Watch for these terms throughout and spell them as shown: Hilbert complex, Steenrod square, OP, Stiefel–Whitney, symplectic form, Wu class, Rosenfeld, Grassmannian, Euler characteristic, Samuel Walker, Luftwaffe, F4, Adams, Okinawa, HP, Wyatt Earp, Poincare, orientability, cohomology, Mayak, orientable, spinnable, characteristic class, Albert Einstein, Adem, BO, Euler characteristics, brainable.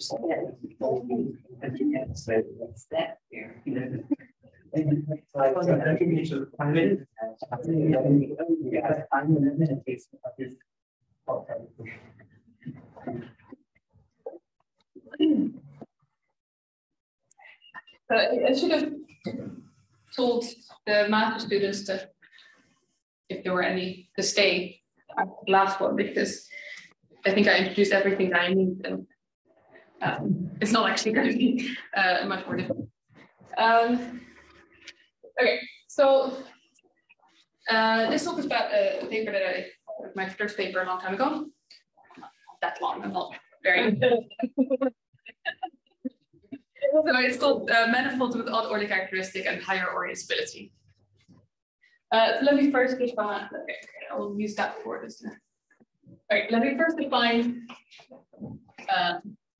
I should have told the math students that if there were any to stay at the last one, because I think I introduced everything that I need, and it's not actually going to be much more difficult. Okay, so this talk is about a paper that I, my first paper a long time ago. Not that long, I'm not very. So it's called manifolds with odd order characteristic and higher orientability. So let me first define. Okay, I will use that for this now. All right, let me first define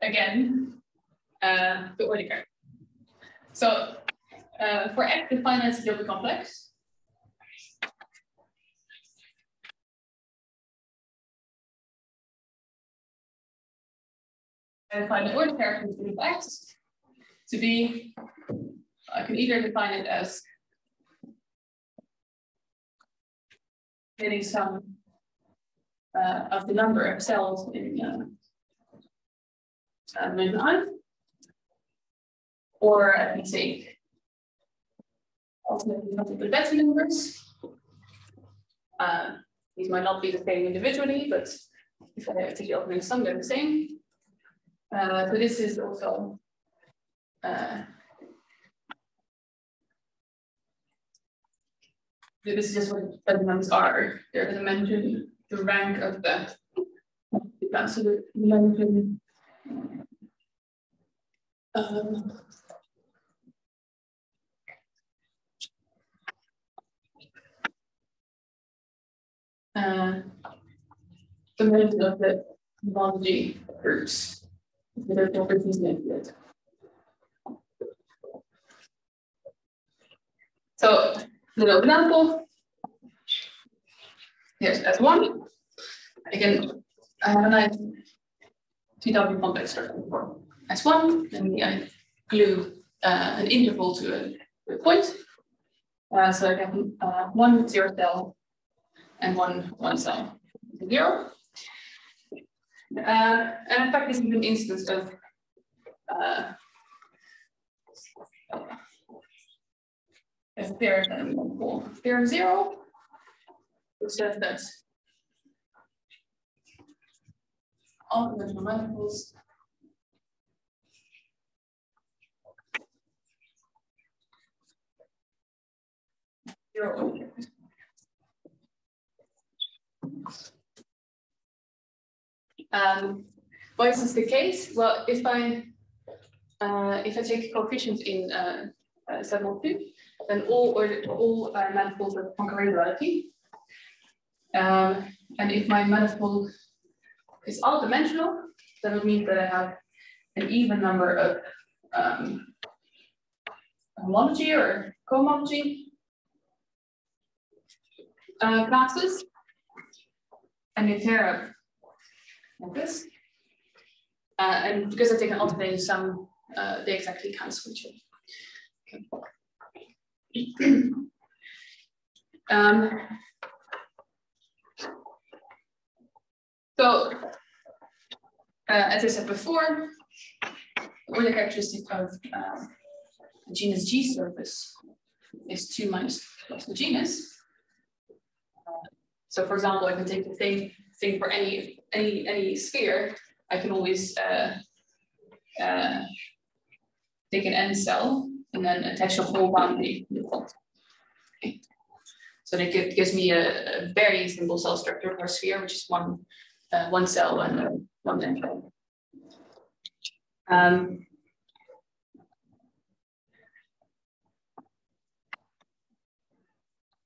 again the order characteristic. So for F, the finite Hilbert complex. I define the order characteristic of X to be, I can either define it as getting some of the number of cells in Mannheim, or I can say ultimately multiple Betty numbers. These might not be the same individually, but if I have to take opening sum, they're the same. So this is also this is just what the dimensions are. They're going to mention the rank of the absolute dimension. The dimension of the homology groups. Their properties named yet. So, little example. Here's S1. Again, I have a nice TW complex structure for S1, and I glue an interval to a point. So I have 1 0 cell and 1 1 cell 0. And in fact, this is an instance of a theorem called theorem 0, which says that all the manifolds zero. Why is this the case? Well, if I take coefficients in 7 2, then all manifolds are congruent. And if my manifold is all dimensional, that would mean that I have an even number of homology or cohomology classes, and if there are like this, and because I take an alternating sum, they exactly cancel each other. Okay. So, as I said before, the order characteristic of the genus G surface is 2 minus plus the genus. So, for example, I can take the same thing for any sphere. I can always take an end cell and then attach a whole boundary to the plot. Okay. So that gives me a very simple cell structure for a sphere, which is one cell and one end cell.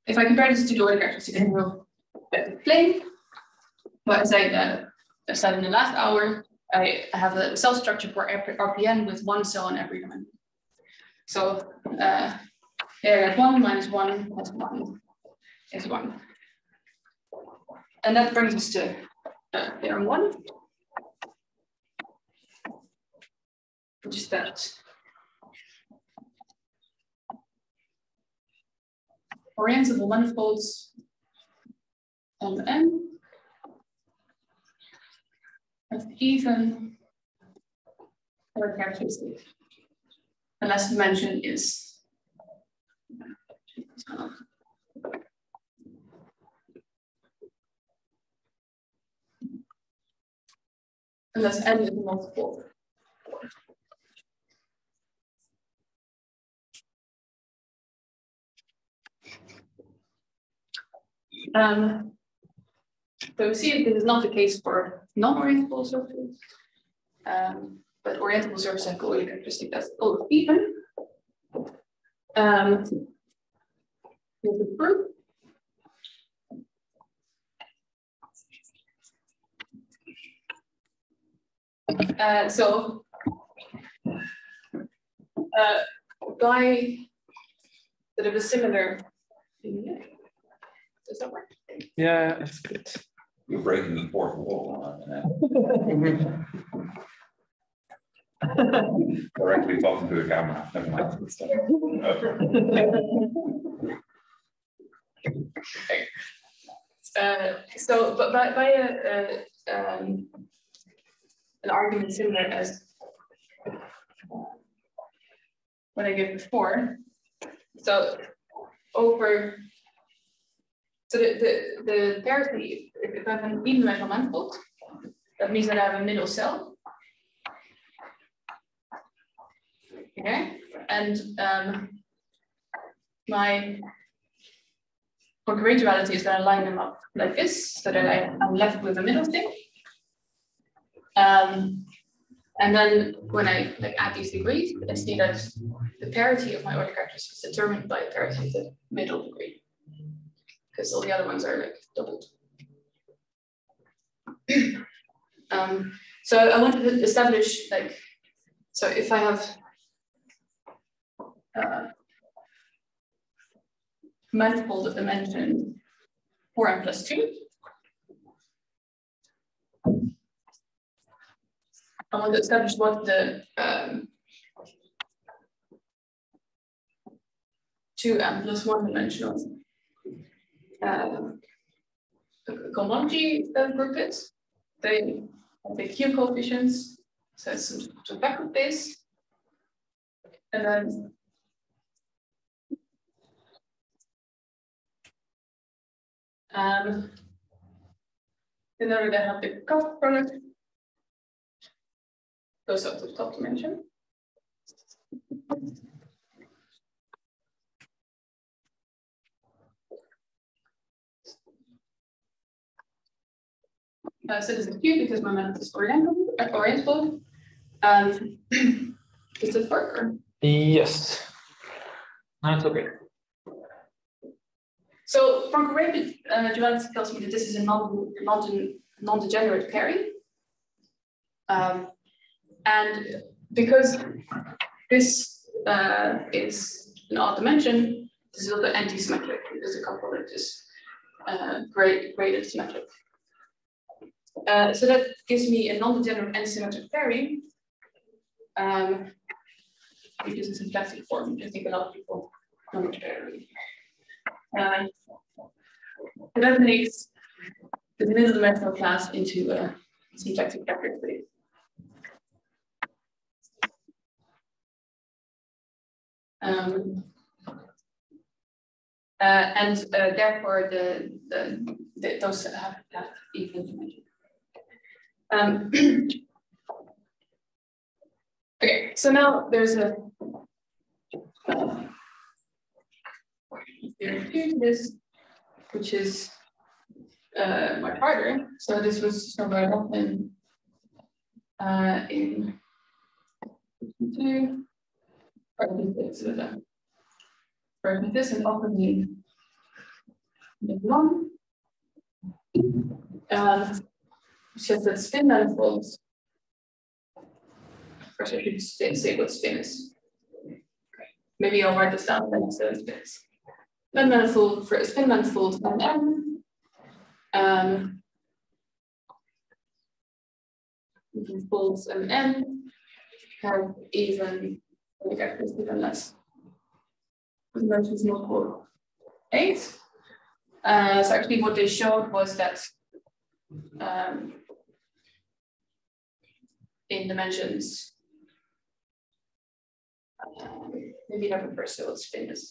If I compare this to the order characteristic of the plane, but as I said in the last hour, I have a cell structure for every RPN with 1 cell in every dimension. So here I have 1 minus 1 plus 1 is 1. And that brings us to theorem 1. distance. Orientable manifolds on M have even Euler characteristic. The last dimension is unless M is not 4. So you see this is not the case for non-orientable surfaces, but orientable surfaces have Euler characteristic that's all even. Here's the proof. By sort of a similar thing. Does that work? Yeah, that's good. You're breaking the fourth wall on that. Directly talking to the camera. Never mind. Okay. So, but by an argument similar as what I gave before, so over. So the parity, if I have an even dimensional manifold, that means that I have a middle cell. Okay, and my congruentiality is that I line them up like this, so that I'm left with a middle thing. And then when I add these degrees, I see that the parity of my order characteristics is determined by parity of the middle degree, because all the other ones are like doubled. So I wanted to establish, like, so if I have manifold of dimension 4n+2, I want to establish what the 2n+1 dimensional cohomology group is. They have the Q coefficients, so it's some backward base. And then in order to have the cuff product goes up to the top dimension. So this is Q because my method is orientable. Does this work? Or? Yes. No, it's okay. So congruentiality tells me that this is a non-degenerate pairing. And because this is an odd dimension, this is also anti-symmetric because the component is graded symmetric. So that gives me a non-degenerate n-symmetric pairing, which is a symplectic form. I think a lot of people know it very well. And that makes the middle dimensional class into a symplectic category. Therefore, those have that even dimension. Okay, so now there's a this, which is much harder. So this was somewhere often in 2, or I think it's for this and often in the 1. It's just that spin manifolds. First, I should say what spin is. Maybe I'll write this down and say what spin is. Spin manifold on M. Manifolds on M have even the characteristic unless converge is not equal to 8. So actually what they showed was that in dimensions, maybe not the first, so let's spin this.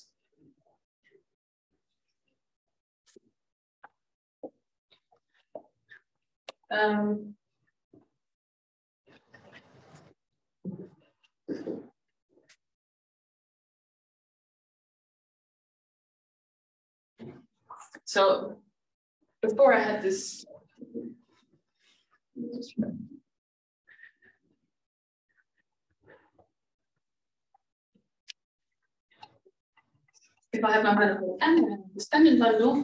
So before I had this, if I have my manifold n, I have this tangent bundle,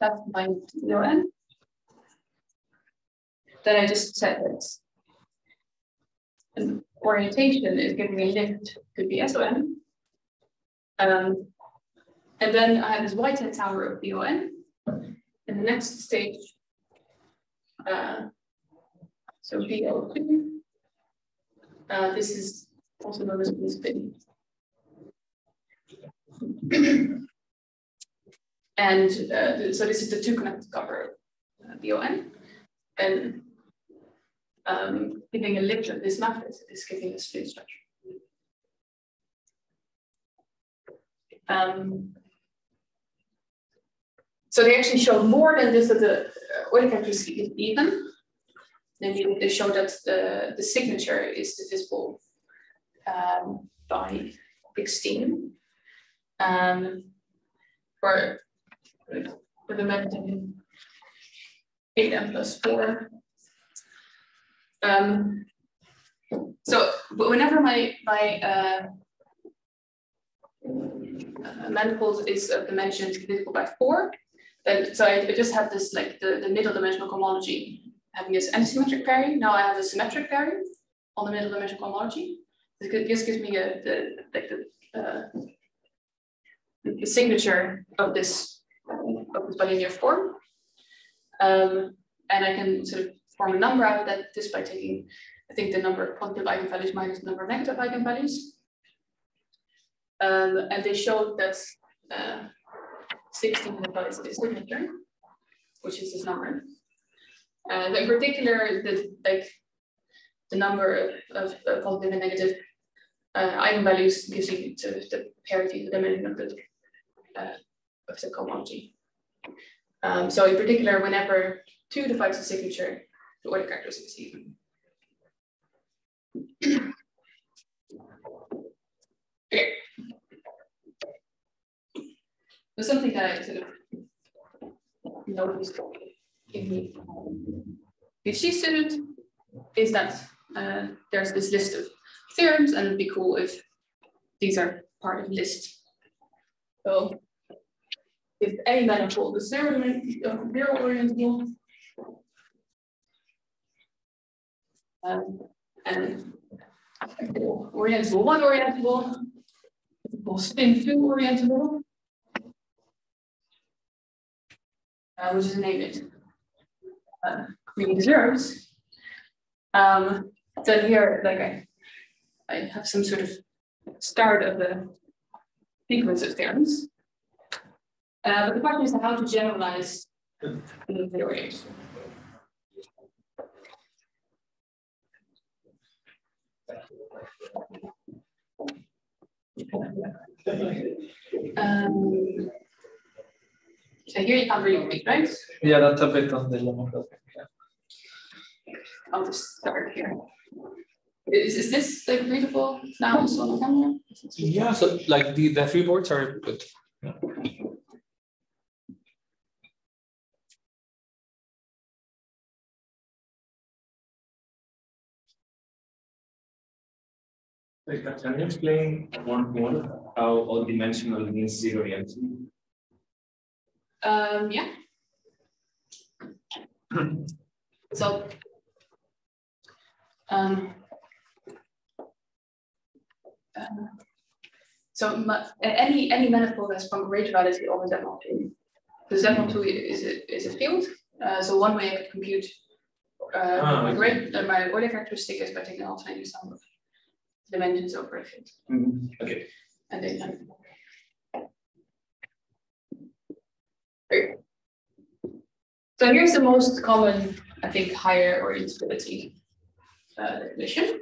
that's my zero n. Then I just set this. And orientation is giving me a lift to BSOM. And then I have this Whitehead tower of BON. And the next stage, so BO2, this is also known as spin. And so this is the two connected cover BON. And giving a lift of this method is giving a spin structure. So they actually show more than just that the Euler characteristic is even. Then they show that the signature is divisible by 16. Or for the method 8n plus 4. So whenever my manifold is of dimensions divisible by 4, then so I just have this like the middle dimensional cohomology having this antisymmetric pairing. Now I have a symmetric pairing on the middle dimensional cohomology. It just gives me the signature of this bilinear form. And I can sort of form a number out of that just by taking, I think, the number of positive eigenvalues minus the number of negative eigenvalues. And they showed that 16 is the signature, which is this number. And in particular, the number of positive and negative eigenvalues gives you sort of the parity, the dimension of the cohomology. So in particular, whenever 2 divides the signature, the Euler characteristic is even. Okay. There's something that I sort of noticed in the PhD student is that there's this list of theorems, and it'd be cool if these are part of the list. So if any manifold is zero orientable, and orientable 1 orientable, spin 2 orientable, which is named creating zeros, then here like I have some sort of start of the sequence of theorems. But the question is how to generalize the theory. So here you can't really read, right? Yeah, that's a bit on the lemma problem. Yeah. I'll just start here. Is this like readable now also on the camera? Yeah, so like the three boards are good. Yeah. Can you explain one more how all dimensional means zero entity? Yeah. So any manifold has Poincare duality over Z02. So Z02 is a field. So one way I could compute my Euler characteristic is by taking an alternating sum of dimensions of bracket. Mm-hmm. Okay. And then okay. So here's the most common, I think, higher orientability definition.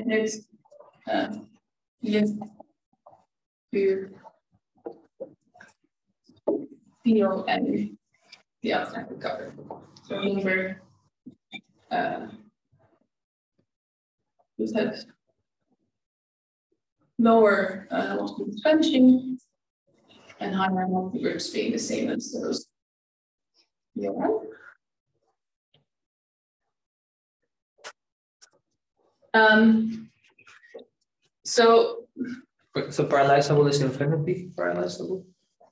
And it's yes, to PO and the outside cover. So remember, we had lower velocity expansion and higher velocity groups being the same as those. Yeah. So parallelizable is infinitely parallelizable?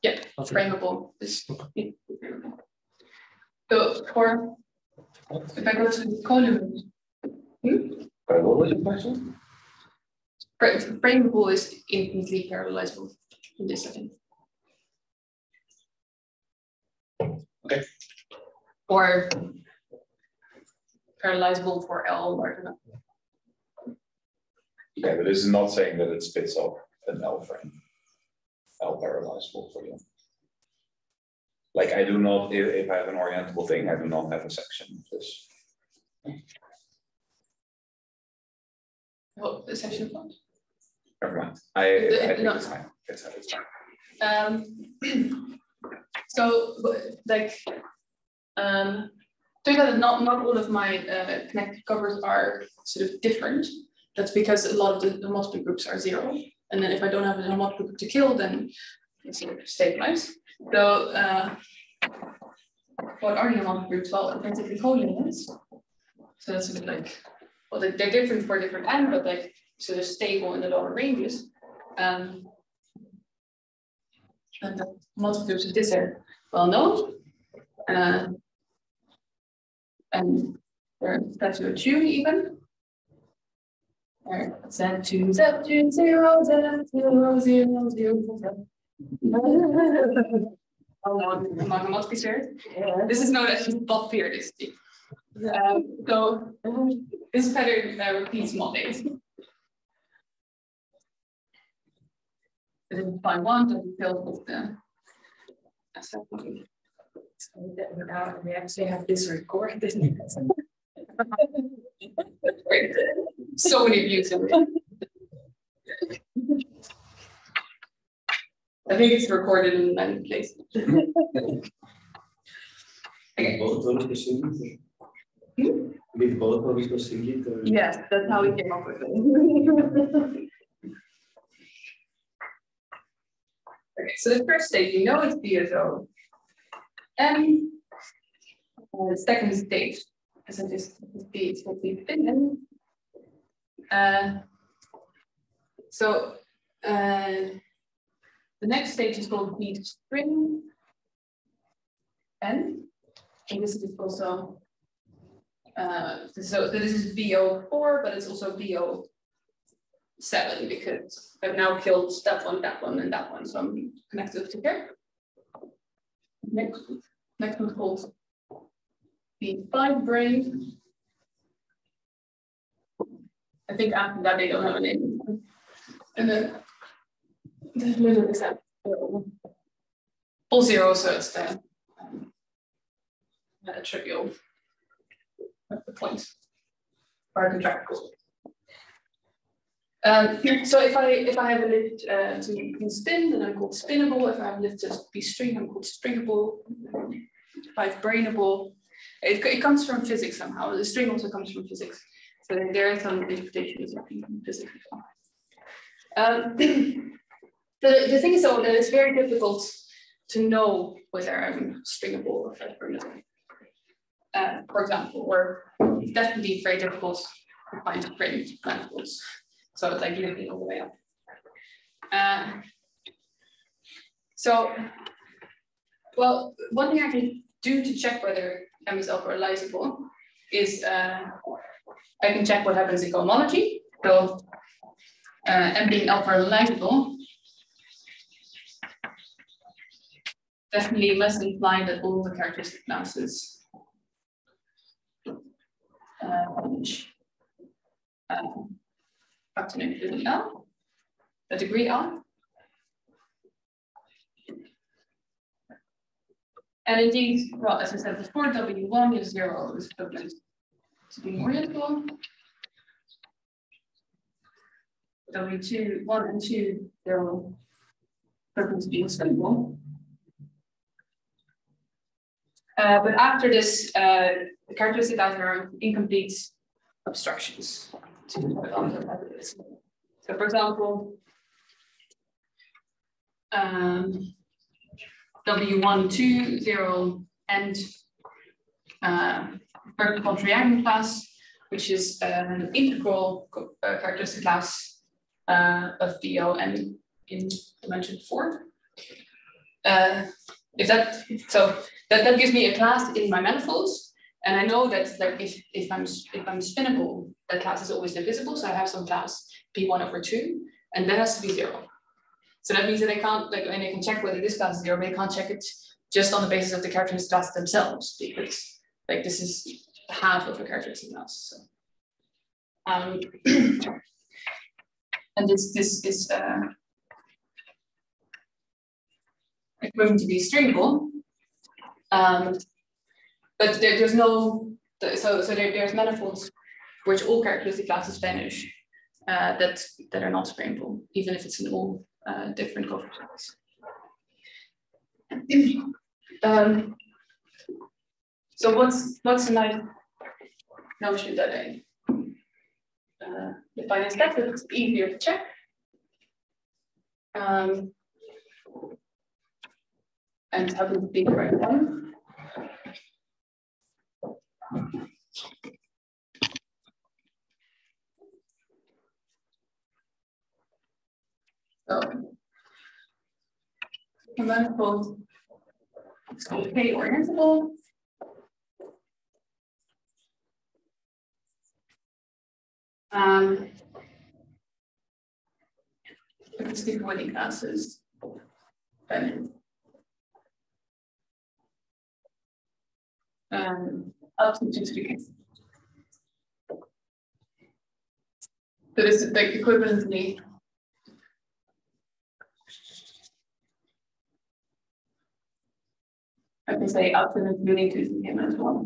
Yeah, okay. Frameable is okay. So for if I go to the column, what was your question? Frameable is infinitely parallelizable in this setting. Okay. Or parallelizable for L large enough. Okay, but this is not saying that it spits off an L frame. L parallelizable for you. Like I do not, if I have an orientable thing, I do not have a section of this. What the section of? Never mind. I think it's fine. So like turns out that not all of my connected covers are sort of different. That's because a lot of the homology groups are zero. And then if I don't have a homology group to kill, then it's sort of stabilized. So what are the homology groups? Well, intrinsically collinears. So that's a bit like, well, they're different for a different end, but like sort of stable in the lower ranges. And the homology groups of this are well known. And they're attached to a tune even. Z2, Z2, 0, Z0, 0, 0. Among multiple pairs. This is known as block periodicity. So this pattern repeats Mondays. Then find one that fills with the assembly. We actually have this recorded. Great. So many views of it. I think it's recorded in many places. Okay. With both of us proceed. Yes, that's how we came up with it. Okay, so the first stage, you know, it's BSO. And the second stage. So this will be thin. The next stage is called B string N. And this is also so this is BO4, but it's also BO7 because I've now killed that one, and that one. So I'm connected to here. Next one called B5 brain. I think after that they don't have a name. And then there's little except full zero, so it's the trivial point or contractible. So if I have a lift so you can spin, then I'm called spinnable. If I have lift just B string, I'm called stringable. If I have brainable. It comes from physics somehow. The string also comes from physics. So there are some interpretations of physics. The thing is though that it's very difficult to know whether I'm stringable or brainable. For example, or it's definitely very difficult to find brain manifolds. So it's like looking all the way up. So, well, one thing I can do to check whether M is operalizable is I can check what happens in cohomology. So M being operalizable definitely must imply that all the characteristic classes up to maybe L, a degree R. And indeed, well, as I said before, W1 is 0 is equivalent to being orientable. W2, 1 and 2, 0 equivalent to being spinnable. But after this, the characteristic classes are incomplete obstructions to the So, for example, W1, 2, 0, and vertical triangle class, which is an integral characteristic class of BO and in dimension 4. That gives me a class in my manifolds, and I know that like, if I'm spinnable, that class is always divisible. So I have some class P1 over 2, and that has to be 0. So that means that I can't, like, and I can check whether this class is 0, but I can't check it just on the basis of the characteristic class themselves, because like this is half of a characteristic class. So. And this is equivalent to be stringable. But there's no, so there's manifolds which all characteristic classes vanish that are not springable, even if it's in all different coverage classes. So what's a nice notion that I define as that it's easier to check. And how can we write down? So, the manifold is called k-orientable. Let's do winning classes. Up to 2 degrees. So this is like equivalently I can say up to the unique to the game as well.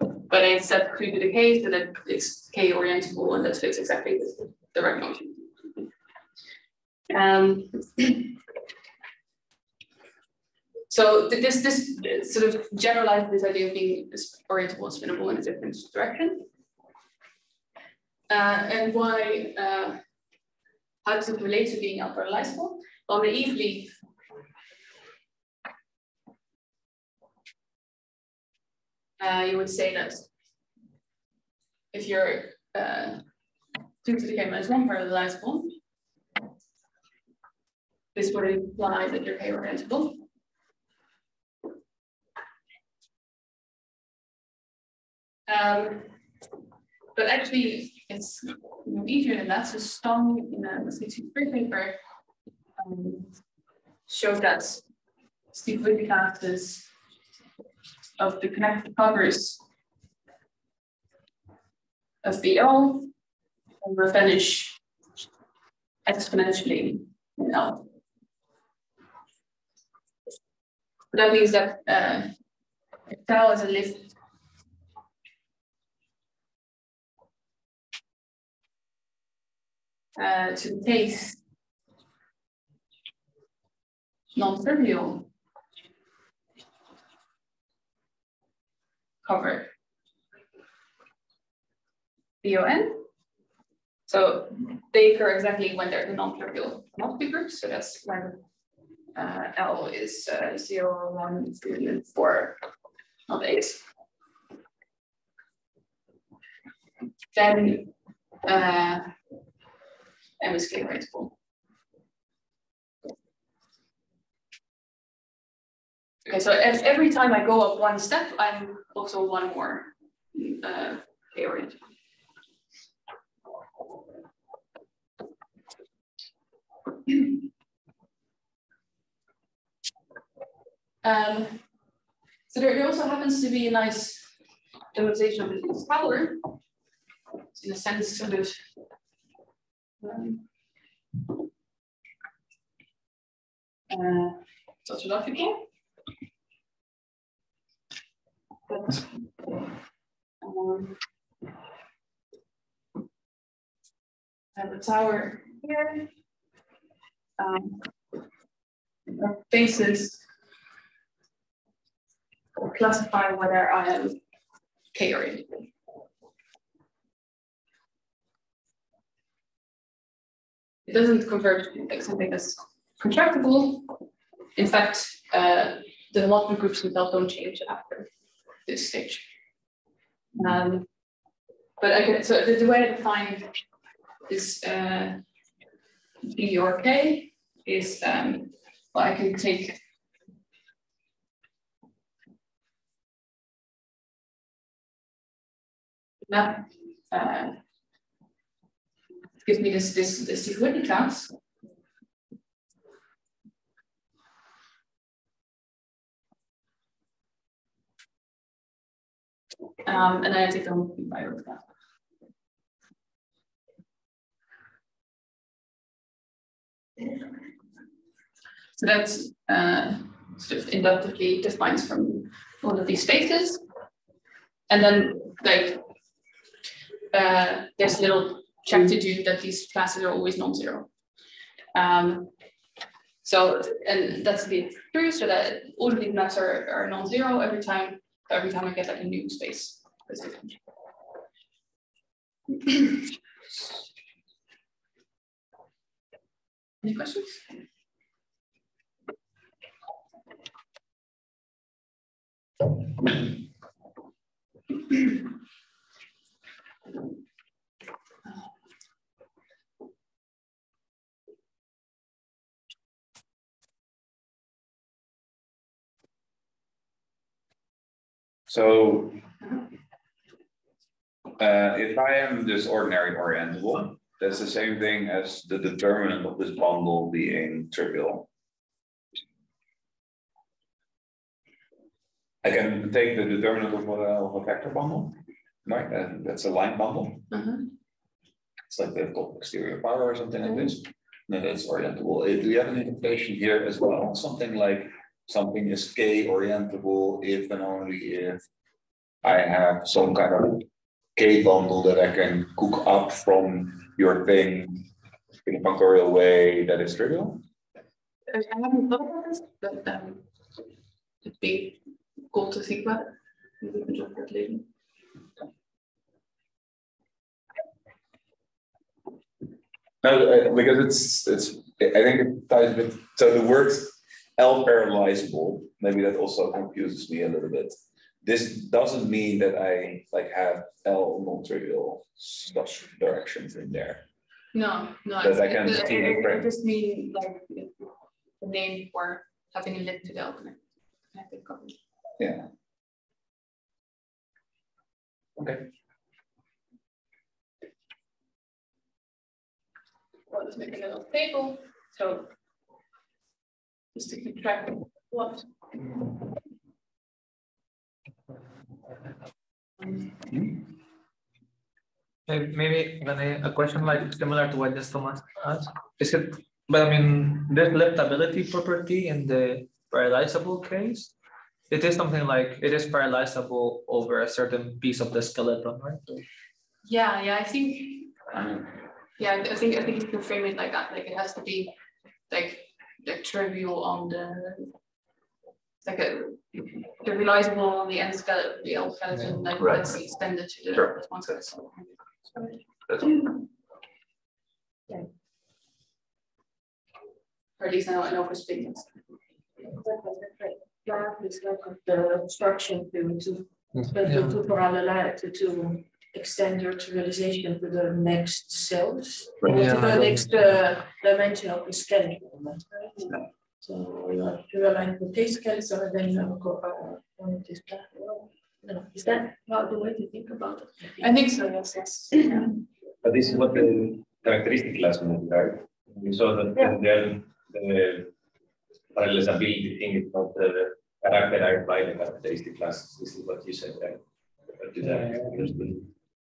But I set 2 to the k so that it's k-orientable and that fits exactly the right notion. So this sort of generalizes this idea of being orientable and spinnable in a different direction. And why, how does it relate to being operalizable? Well, naively, you would say that if you're 2 to the k minus 1 parallelizable, this would imply that you're k-orientable. But actually, it's easier than that. So Stong in the 63 paper showed that Stiefel–Whitney classes of the connected covers of BO will vanish exponentially in L. That means that if tau is a lift to the case non-trivial cover BON. So they occur exactly when they're the non-trivial multi groups. So that's when L is 0, 1, 3, and 4, not 8. Then M is k-orientable. Okay, so every time I go up one step, I'm also one more k-orientable. So there also happens to be a nice demonstration of this power. It's in a sense sort of tautological. But, and the tower here faces or classify whether I am k-orientable. It doesn't convert to like something that's contractible. In fact, the development groups themselves don't change after this stage. But I can, so the way I define this B or K is well, I can take that gives me this Stiefel–Whitney class. And then I take the Hopf invariant class. So that's sort of inductively defines from all of these spaces. And then like there's a little check to do that these classes are always non-zero. So, and that's the true, so that all of these maps are non-zero every time I get like a new space. Any questions? So, if I am this ordinary orientable, that's the same thing as the determinant of this bundle being trivial. I can take the determinant of a vector bundle, right? That's a line bundle. It's like they've got exterior power or something like this. No, that's orientable. Do you have an implication here as well? Something like something is k-orientable if and only if I have some kind of k-bundle that I can cook up from your thing in a factorial way that is trivial? I haven't thought about this, but it'd be cool to think about it. We can talk about it later. No, because I think it ties a bit, so the word L-parallelizable, maybe that also confuses me a little bit. This doesn't mean that I like have L non-trivial such directions in there. No, no. That I can see the frame. I just mean like the name for having a limited L connected. Yeah. Okay. Well, let's make a little table. So just to keep track of what. Maybe a question like similar to what just Thomas asked. Is it, but I mean, this liftability property in the parallelizable case, it is something like it is parallelizable over a certain piece of the skeleton, right? Yeah, yeah, I think, yeah, I think you can frame it like that. Like it has to be like trivial on the. Like the realizable on the end skeleton, the L skeleton, like right. That's extended to the sure. One skeleton. Yeah. Or at least I know for spin. Yeah, it's like the obstruction to parallelize to extend your trivialization to the next cells, right. Yeah, to the next dimension of the skeleton. Right? Yeah. So yeah. You have like the T scales, so then you have a quantity scale. No, is that about the way to think about it? I think so, yes. Yeah. But this is not the characteristic class, right? We saw that then the parallelizability thing is not characterized by the characteristic class. This is what you said, right?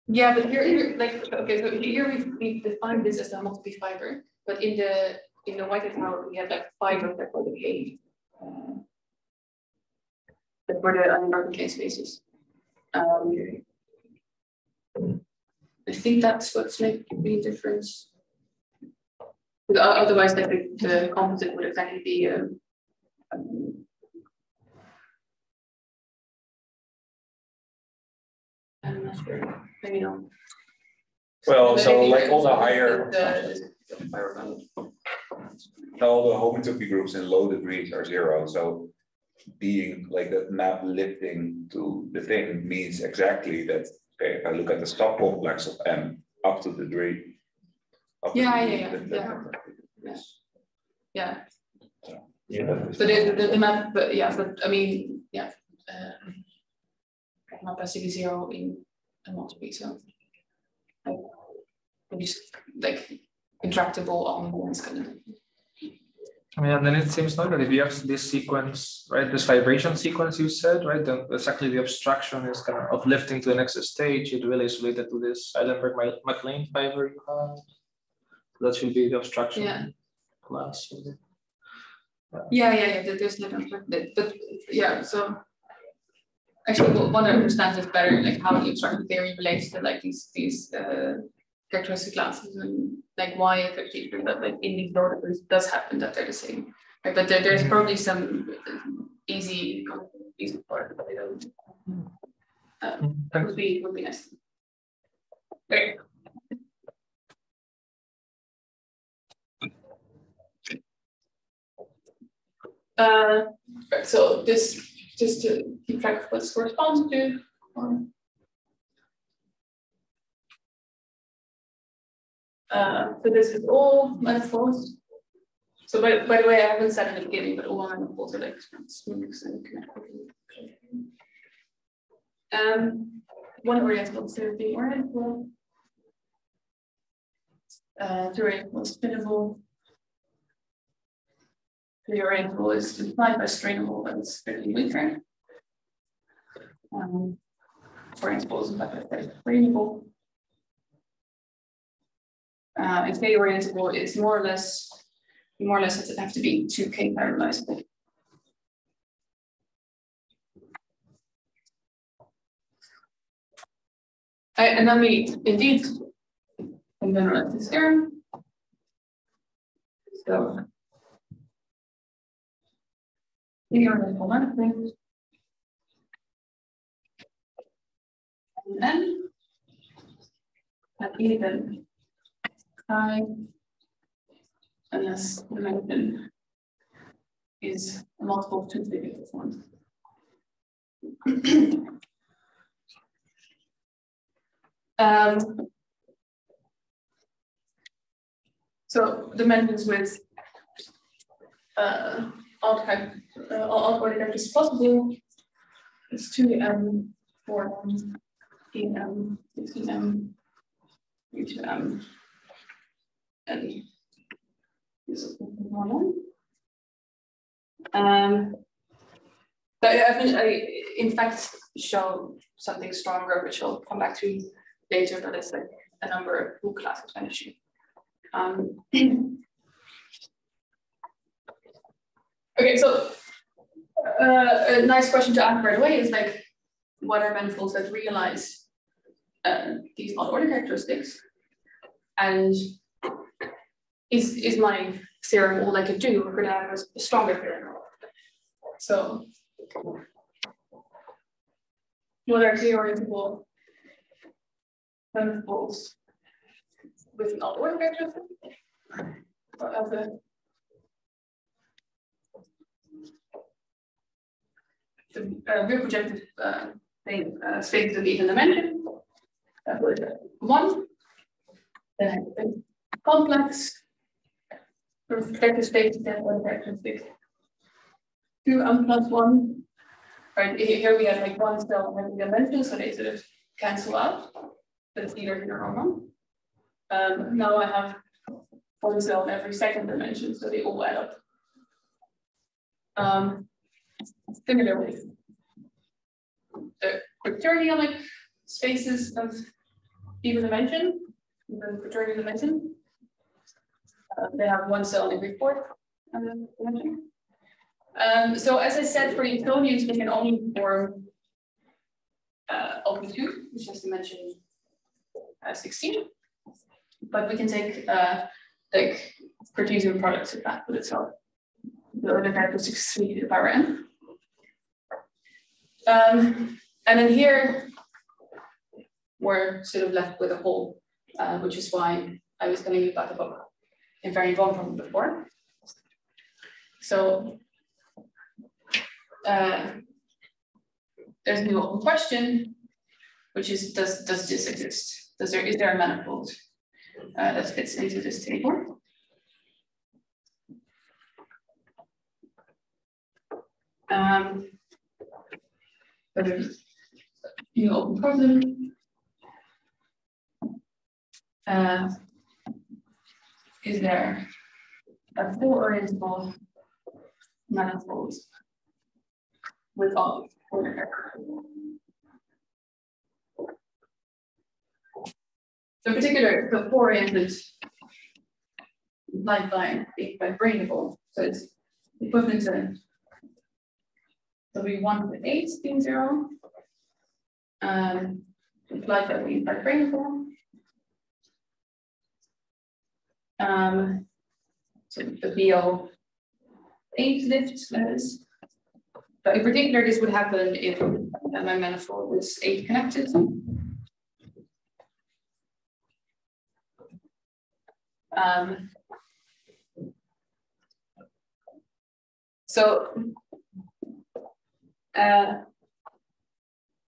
Yeah, but here, like, okay, so here we define this as a multi-fiber, but in the Whitehead tower we have like fiber that for the K, that for the unimportant K spaces. I think that's what's making the difference. But otherwise, like the composite would exactly be. I'm not sure. Maybe not. Well, so like all the higher, all the homotopy groups in low degrees are zero. So being like that map lifting to the thing means exactly that. Okay, if I look at the subcomplex of M up to the degree. Yeah. So the map, but yeah, but I mean, yeah. Not basically zero in a multiple, so just like intractable on one scale. I mean, and then it seems like that if you have this sequence, right, this vibration sequence you said, right, then exactly the abstraction is kind of uplifting to the next stage. It really is related to this Eilenberg-MacLane fiber you had. That should be the abstraction class. There's no conflict, but yeah, so. Actually, we want to understand this better, like how the abstraction theory relates to like these characteristic classes and like why it's actually true that like in these low degrees does happen that they're the same. Right? But there's probably some easy part, but they don't. Would be nice. Okay. Right, so this. Just to keep track of what this corresponds to. So this is all manifolds. So by the way, I haven't said in the beginning, but all manifolds are like smooths and connected. One orientable to be orientable. Two orientable is spinnable. The orientable is implied by stringable, but it's fairly weaker. Orientable is implied by brainable. And k-orientable is more or less doesn't have to be 2k parallelizable. And then we indeed generalize this theorem. So and then at even time, unless dimension is a multiple of 2 to the biggest one. So dimensions with all coordinate vectors possible. It's 2m, 4m, 8m, 16m, 32m, and this is one. I in fact show something stronger, which I'll come back to later, but it's like a number of Wu class expansion. Okay, so a nice question to ask right away is like, what are manifolds that realize these odd order characteristics? And is my theorem all I could do? We're going to have a stronger theorem. So, what are k-orientable manifolds with an odd order characteristic? The real projective space of even dimension. That was one. Then complex projective space that one characteristic 2m plus 1. Right, here we have like one cell having dimension, so they sort of cancel out. That's either here or one. Now I have one cell in every second dimension, so they all add up. Similarly, the quaternionic spaces of even dimension, the quaternion dimension, they have one cell in every fourth dimension. So as I said, for Newtonians, we can only form OP2, which is dimension 16, but we can take like Cartesian products of that with itself. So the type of 63 to the power n. And then here, we're sort of left with a hole, which is why I was telling you about the Hopf invariant problem before. So there's a new open question, which is does this exist? Is there a manifold that fits into this table? There's a new open problem. Is there a full orientable manifold with all order? So in particular, the oriented implied by brainable. So it's equivalent to W1.8 being 0, implied that we by brainable. So the BO 8 lift is. But in particular, this would happen if my manifold was 8 connected.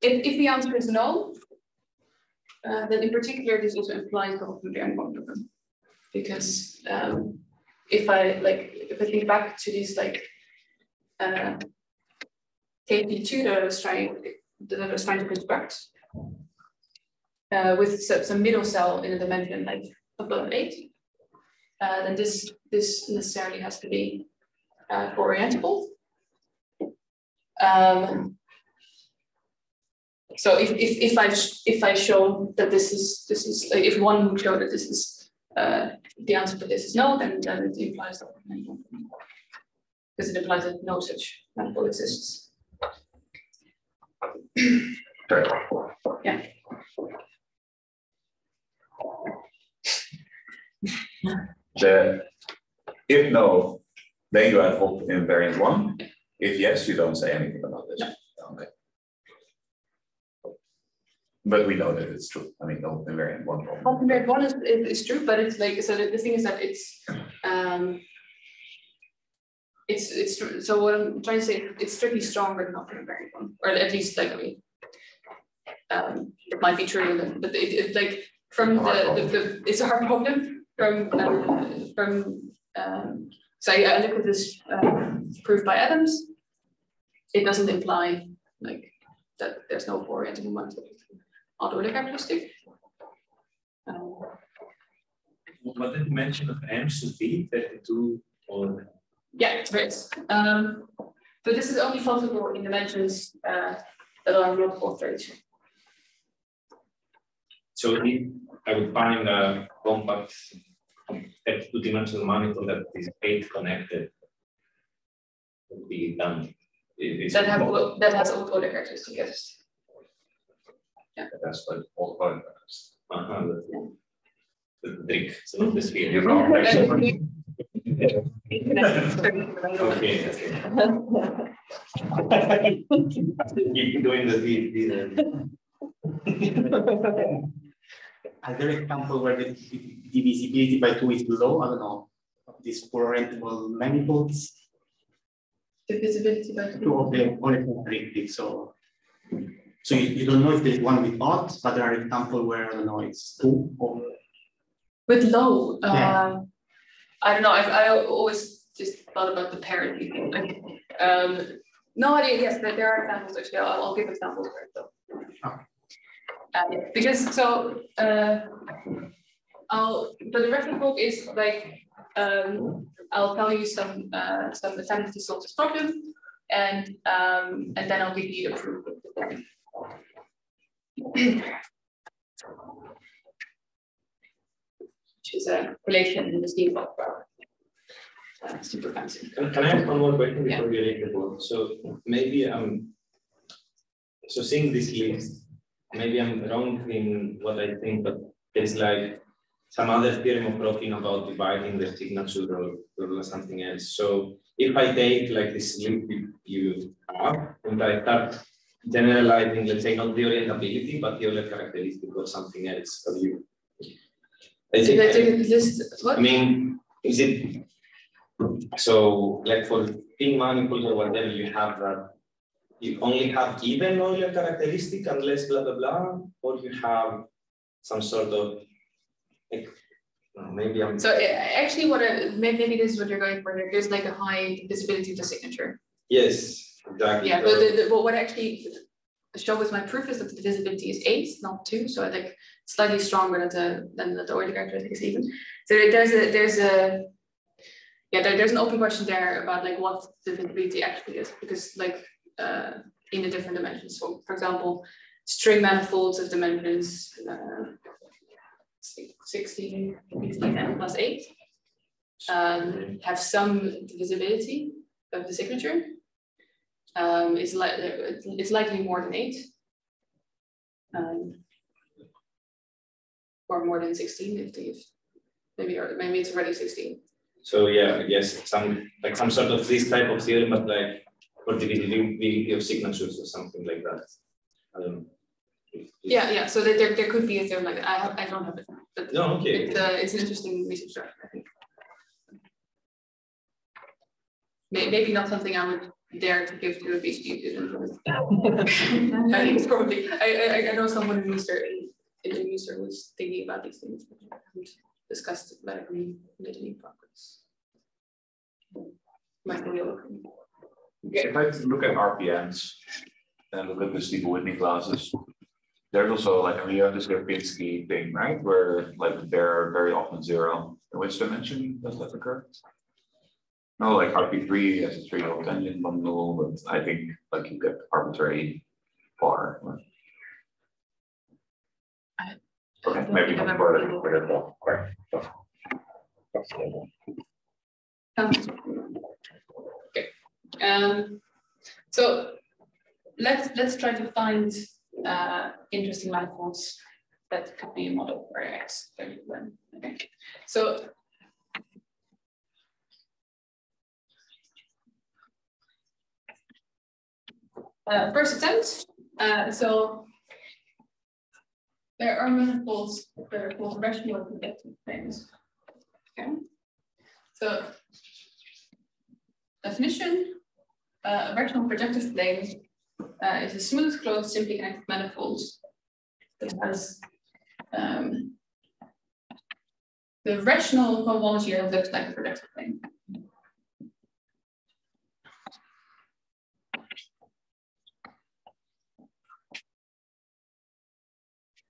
If the answer is no, then in particular, this also implies the Hopf invariant problem. Because if I think back to these KP2 that I was trying to construct with some middle cell in a dimension like above 8, then this necessarily has to be orientable. So if I show that this is like, if one would show that this is the answer for this is no, then it implies that no such manifold exists. Yeah. If no, then you have Hopf invariant 1. If yes, you don't say anything about this. No. Okay. But we know that it's true. I mean, Hopf invariant 1. Hopf invariant 1 is true, but it's like, so the thing is that it's true. So what I'm trying to say, it's strictly stronger than Hopf invariant 1, or at least like, I mean, it might be true, but it like from the it's a hard problem from so I look at this proof by Adams. It doesn't imply like that there's no orientable manifold on the Euler characteristic. What did you mention of M's to B that do or? Yeah, it's great. But this is only possible in dimensions that are not altered. So I would find a compact two-dimensional manifold that is 8 connected would be done. That has all Euler characteristics, yes. Yeah. That's what all Euler characteristics. The trick. So not the sphere. You know, right? Okay. Keep doing the Other example where the divisibility by 2 is low, I don't know, these orientable manifolds. Divisibility by 2 of the orientable, so you don't know if there's one with odd, but there are examples where I don't know it's 2 or with low. Yeah. I don't know. I always just thought about the parity thing. Like No idea, yes, but there are examples actually. I'll give examples for it though. Okay. Yeah, because so but the reference book is like I'll tell you some attempts to solve this problem, and then I'll give you a proof of the problem, which is a relation in the Stiefel problem. Super fancy. Can I ask one more question before we get into the book? So maybe so seeing this list, maybe I'm wrong in what I think, but there's like some other theorem of talking about dividing the signature or something else. So if I take like this list you have and I start generalizing, let's say not the orientability, but the Euler characteristic or something else for you. Did I take the list? What? I mean, is it so like for thin manifolds or whatever you have that? You only have given Euler characteristic unless blah, blah, blah, or you have some sort of, like, maybe I'm... So actually what, maybe this is what you're going for here. There's like a high visibility of the signature. Yes, exactly. Yeah, but well, what I actually show with my proof is that the visibility is 8, not 2. So I think slightly stronger than the Euler characteristic is even. So there's an open question there about like what the visibility actually is, because like, in the different dimensions. So, for example, string manifolds of dimensions 16, 16n plus 8 have some visibility of the signature. It's likely more than 8 or more than 16 if they've maybe it's already 16. So yeah, I guess some sort of this type of theorem, but like or the of signatures or something like that. I don't know. Yeah. So there could be a term like that. I don't have it. But no, okay. It's an interesting research drive, I think. Maybe not something I would dare to give to a PhD student. I think probably. I know someone in the user was thinking about these things, but I haven't discussed it about any progress. Might be looking for. Yeah. If I look at RPNs and look at the Stiefel–Whitney classes, there's also like we have this Lipinski thing, right? Where like they're very often 0. In which dimension does that occur? No, like RP3 has a 3-0 tangent bundle, but I think like you get arbitrary par. Right? Okay, maybe not further. Okay. So let's try to find interesting manifolds that could be a model for X. Okay. So first attempt. So there are manifolds that are called rational convective planes. Okay. So definition. A rectangle projective plane is a smooth, closed, simply connected manifold that has the rational cohomology of looks like a projective plane.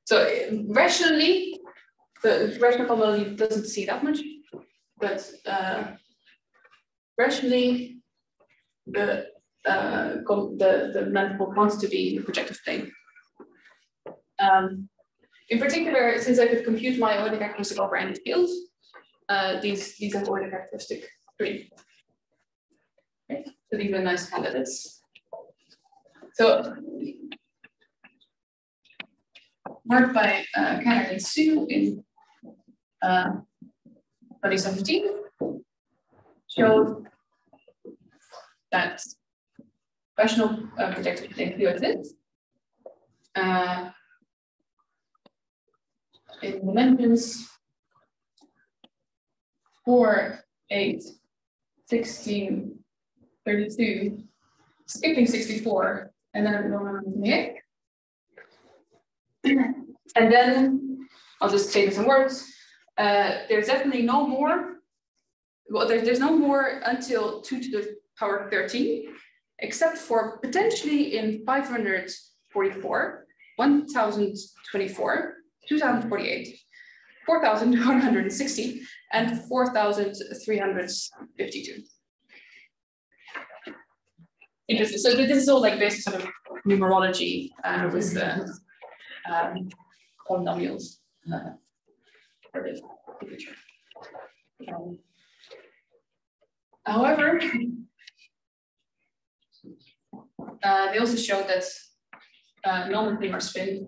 So rationally, the rational cohomology doesn't see that much, but rationally, the manifold wants to be in the projective plane. In particular, since I could compute my Euler characteristic over any field, these have Euler characteristic 3. Okay. So these are nice candidates. So work by Cartan and Sue in 2017 showed that rational projective plane exists in dimensions 4, 8, 16, 32, skipping 64, and then I don't remember. And then I'll just say this in words. There's definitely no more. Well, there's no more until 2 to the power 13, except for potentially in 544, 1024, 2048, 4160, and 4352. Interesting. So this is all like based sort of numerology with the polynomials for the future. However, they also showed that normal primer spin,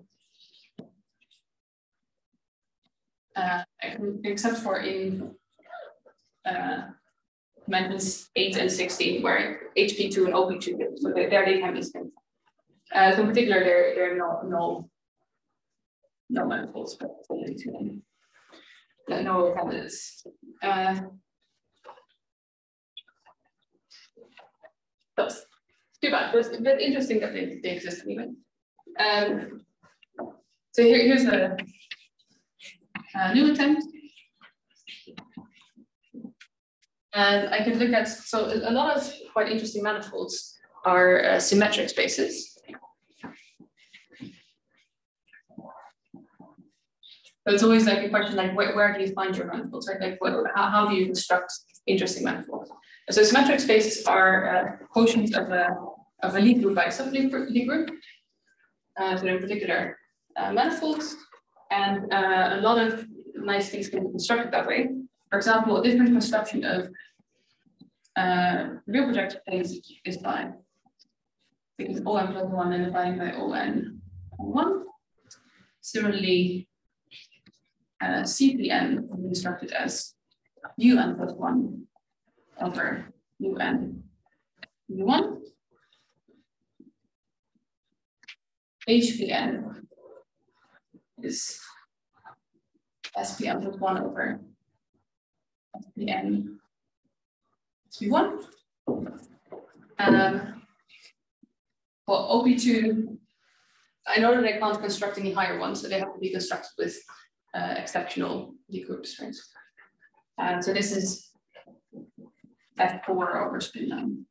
except for in dimensions 8 and 16, where HP2 and OP2, so there they can be spins. So in particular, there are no manifolds, but no candidates. That's too bad, but interesting that they exist anyway. So here's a new attempt. And I could look at, so a lot of quite interesting manifolds are symmetric spaces. So it's always like a question like, where do you find your manifolds, right? Like how do you construct interesting manifolds? So symmetric spaces are quotients of a Lie group by a sub-Lie group. So in particular, manifolds, and a lot of nice things can be constructed that way. For example, a different construction of real projective planes is by, because all n plus 1 and dividing by all n on 1. Similarly, CPN can be constructed as un plus 1 over un u1. HPN is SPN plus 1 over SPN SB1. For OP2, I know that they can't construct any higher ones, so they have to be constructed with exceptional Lie group strings. So this is F4 over spin 9.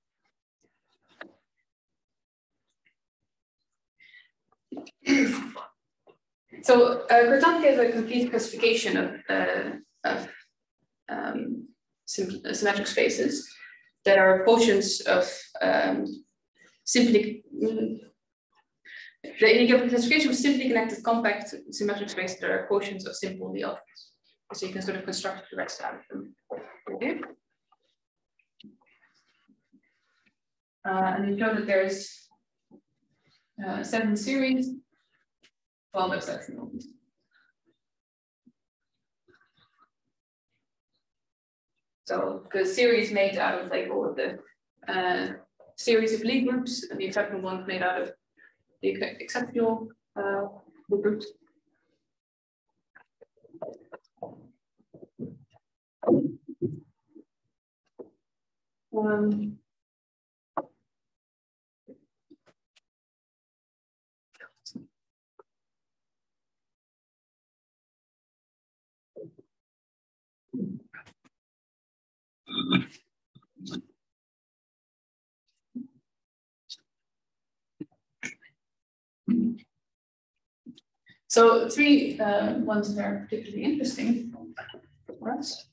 So Cartan gave a complete classification of symmetric spaces that are quotients of simply. They give a classification of simply connected compact symmetric spaces that are quotients of simple Lie algebras. So you can sort of construct the rest out of them. Okay. And you know that there's 7 series, 12 exceptionals. So the series made out of like all of the series of Lie groups, and the exceptional ones made out of the exceptional groups. So 3 ones that are particularly interesting for us.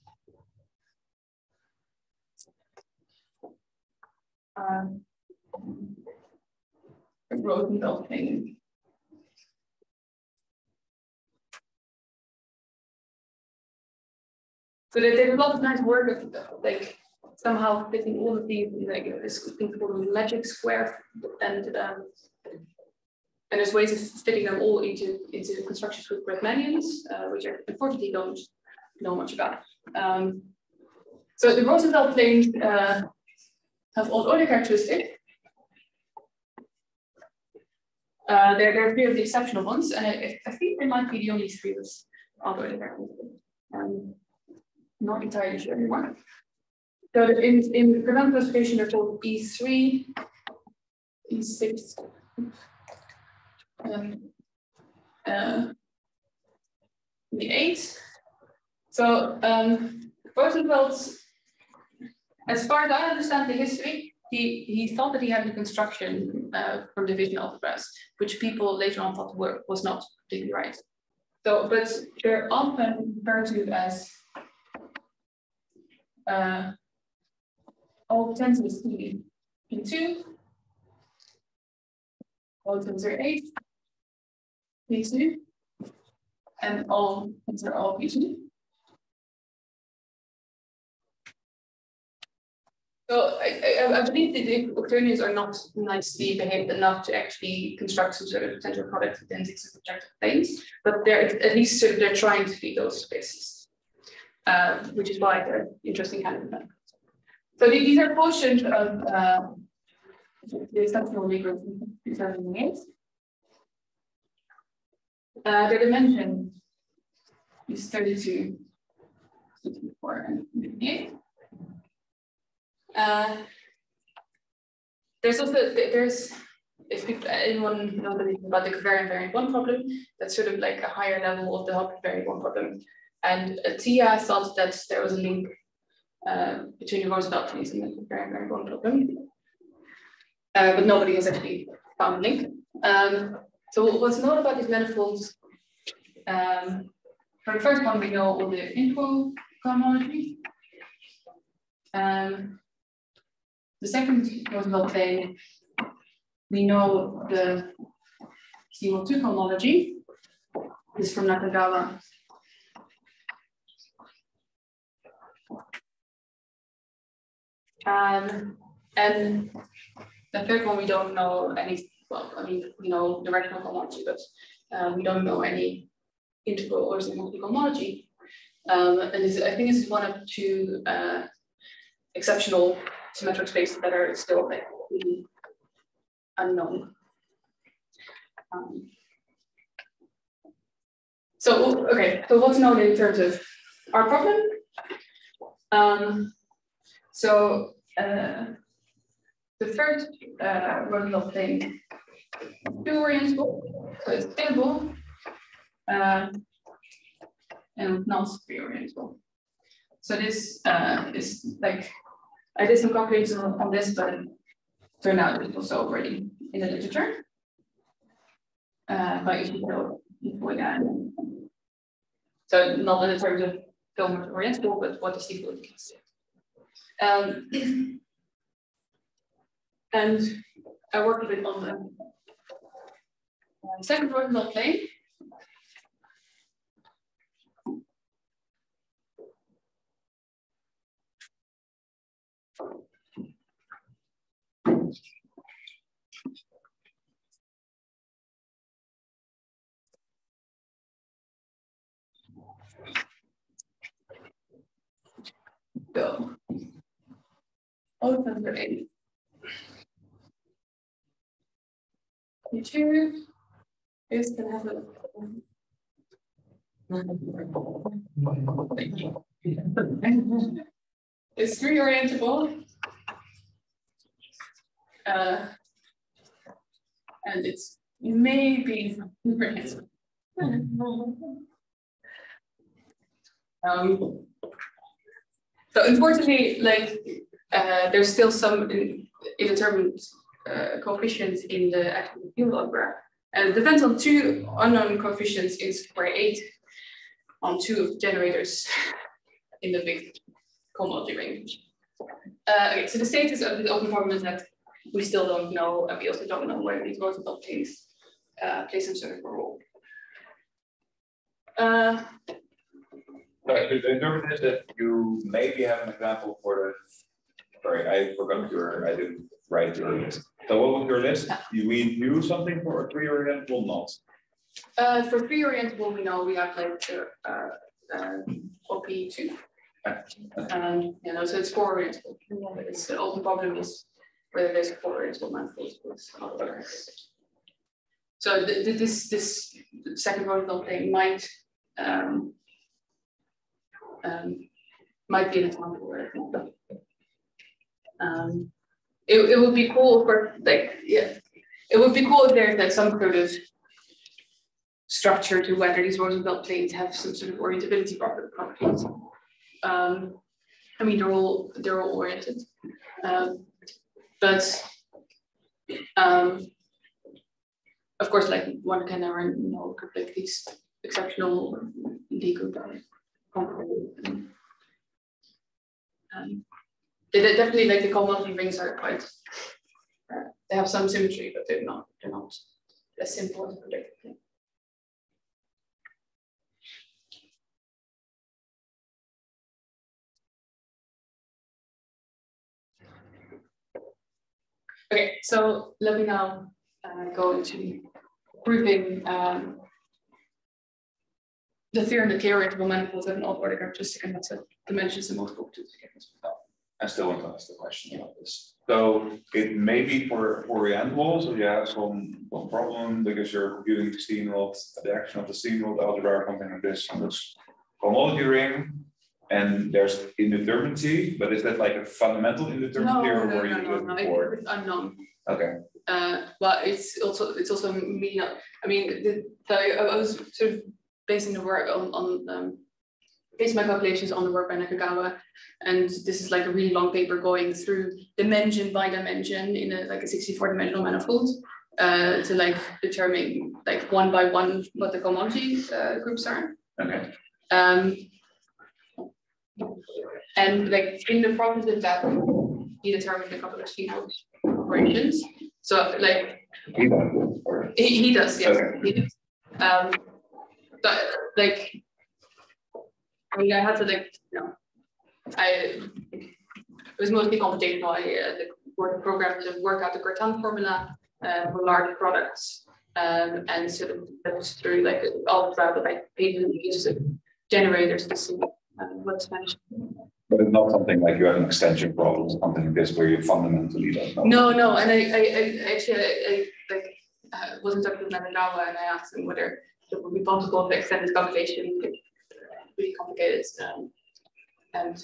Rosenfeld plane. So they did a lot of nice work of like somehow fitting all of these, like this thing called magic square, and there's ways of fitting them all into constructions with Grassmannians, which I unfortunately don't know much about. So the Rosenfeld planes have old Euler characteristic. There are 3 of the exceptional ones, and I think they might be the only 3 with old Euler characteristic. Not entirely sure anymore. So in the Cartan classification, they're called E3, E6, E8. So Rosenfeld's, as far as I understand the history, he thought that he had the construction from division algebras, which people later on thought was not particularly right. So, but they're often referred to as all tensors T in 2, all tensor H P2, and all tensor all P2. So I believe that the octonions are not nicely behaved enough to actually construct some sort of potential product within six subjective planes, but they're at least sort of, they're trying to feed those spaces, which is why they're interesting kind of thing. So these are portions of the central regroup in 2008. Their dimension is 32, 64, and 58. There's also, if anyone knows anything about the covariant variant one problem, that's sort of like a higher level of the Hopf invariant one problem. And Tia thought that there was a link between the Rosenfeld plane and the covariant variant one problem, but nobody has actually found a link. So what's known about these manifolds, for the first one, we know all the info cohomology. The second Rosenfeld plane, we know the CO2 homology. This is from Nakagawa. And the third one, we don't know any, well, I mean, we know the directional homology, but we don't know any integral or symplectic homology. And this, I think this is one of two exceptional symmetric spaces that are still like really unknown. So, okay, so what's known in terms of our problem? The first Rosenfeld plane orientable, so it's spinnable, and not orientable. So this is like, I did some calculations on this, but it turned out it was already in the literature. But you should go before that. So not in terms of film orientable, but what is the Stiefel class. And I worked a bit on the second Rosenfeld plane. So, all tensor H, P2 is going to have a, it's three orientable, and it's maybe orientable. So unfortunately, like there's still some indeterminate coefficients in the active field algebra, and it depends on two unknown coefficients in square 8 on two generators in the big cohomology range. Okay, so the status of the open form is that we still don't know, and we also don't know where these Rosenfeld planes play some sort of a role. Sorry, to interpret this, that you maybe have an example for the. Sorry, I forgot your. I didn't write your list. So, what was your list? Do we do something for a three orientable? Not. For three orientable, we know we have like the OP2. You know, so it's four orientable. It's the open problem is whether there's a four orientable manifold. So this second Rosenfeld plane might be an example where it would be cool for like, yeah, it would be cool if there's like some sort of structure to whether these Rosenfeld planes have some sort of orientability properties. I mean, they're all oriented, But of course, like one can never know like these exceptional legal they definitely, like the cohomology rings are quite, they have some symmetry, but they're not as simple as predicted. Okay, so let me now go into proving the theorem that k-orientable manifolds have an odd-order characteristic, and that's a dimensions and multiple two together. I still want to ask the question about this. So it may be for orientables, so you have some problem because you're computing the Steenrod, the action of the Steenrod algebra or something like this on this cohomology ring, and there's indeterminacy. But is that like a fundamental indeterminacy, or were you looking for? It's unknown. Okay. But it's also me. I mean, I was sort of basing the work based my calculations on the work by Nakagawa, and this is like a really long paper going through dimension by dimension in a 64-dimensional manifold to like determine like one by one what the cohomology groups are. Okay. And like in the process of that, he determined a couple of Stiefel operations. So like he does, yes, okay. He does. But like. I mean, I had to like, you know, it was mostly computational. I programmed to work out the Cartan formula for large products, and sort of goes through like all throughout the like pages and uses of generators to see what's mentioned. But it's not something like you have an extension problem or something like this where you fundamentally don't know. No, and I actually was in touch with Nakagawa, and I asked him whether it would be possible to extend this calculation. Really complicated, and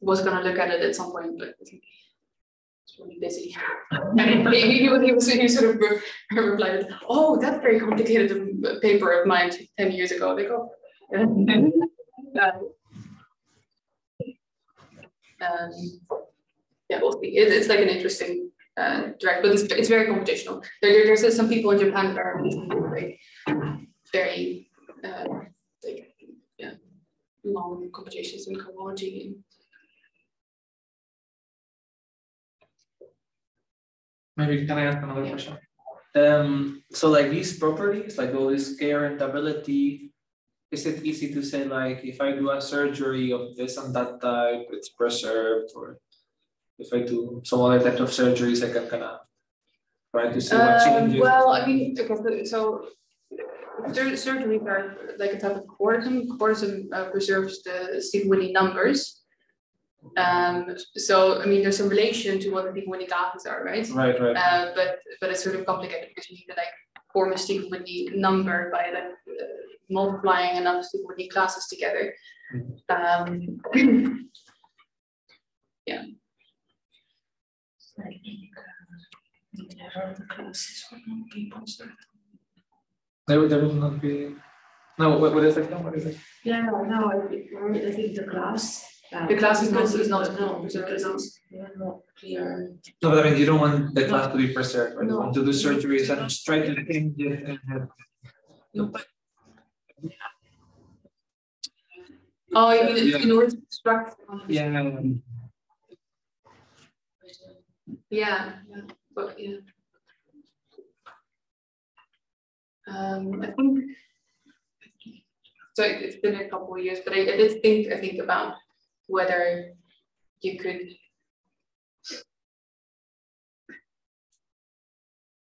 was going to look at it at some point, but it's really busy. And he sort of replied, "Oh, that very complicated paper of mine 10 years ago." Like, oh. Yeah, we'll see. It's like an interesting direct, but it's very computational. There's some people in Japan that are very long computations in cohomology. Maybe can I ask another question? So like these properties, like all this k-orientability, is it easy to say like if I do a surgery of this and that type, it's preserved, or if I do some other type of surgeries, I can kind of try to see what changes? Well, I mean, okay, so. Surgery are like a type of quaternion. Quaternion preserves the Stiefel–Whitney numbers. So I mean, there's some relation to what the Stiefel–Whitney classes are, right? Right. But it's sort of complicated because you need to like form a Stiefel–Whitney number by like multiplying enough Stiefel–Whitney classes together. Yeah. I think the classes would not be possible. There will not be. No, what is it? Yeah, no, I think the class. The class is not known because it's not clear. No, but I mean, you don't want the class to be preserved, right? No. You want to do surgeries and try to change it and have. No, but. Oh, you mean in order to construct. Yeah. I think so. It's been a couple of years, but I did think about whether you could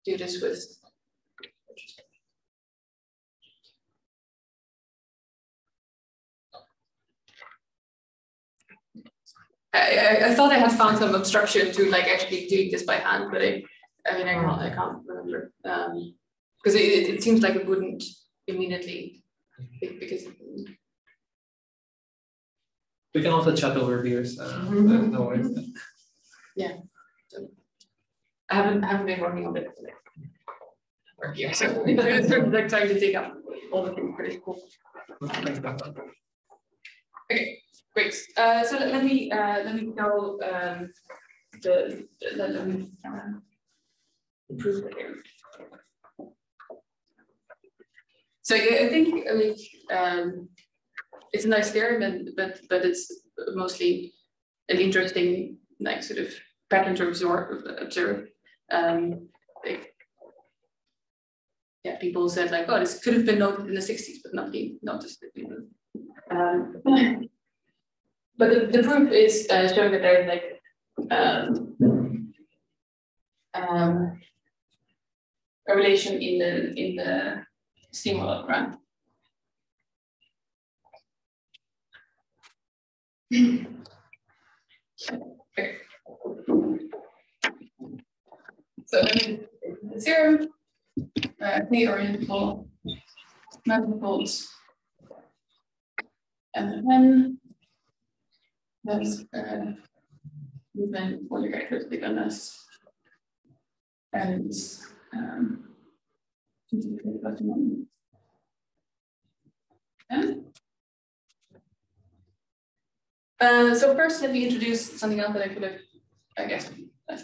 do this with. I thought I had found some obstruction to like actually doing this by hand, but I can't remember. Because it seems like it wouldn't immediately, because we can also chat over here, so no worries. Yeah, I haven't been working on it for years, so it's sort of like trying to dig up all the things. Pretty cool. Okay, great. So let me go improve the area. So I think, I mean, it's a nice theorem, and, but it's mostly an interesting like sort of pattern to observe. Yeah, people said like, oh, this could have been noted in the 60s, but not being noticed. But the proof is showing that there's like a relation in the steam model, right? Okay. So I mean, the theorem, k-orientable manifolds, and then that's Euler characteristic on us, and so first, let me introduce something else that I could have, I guess,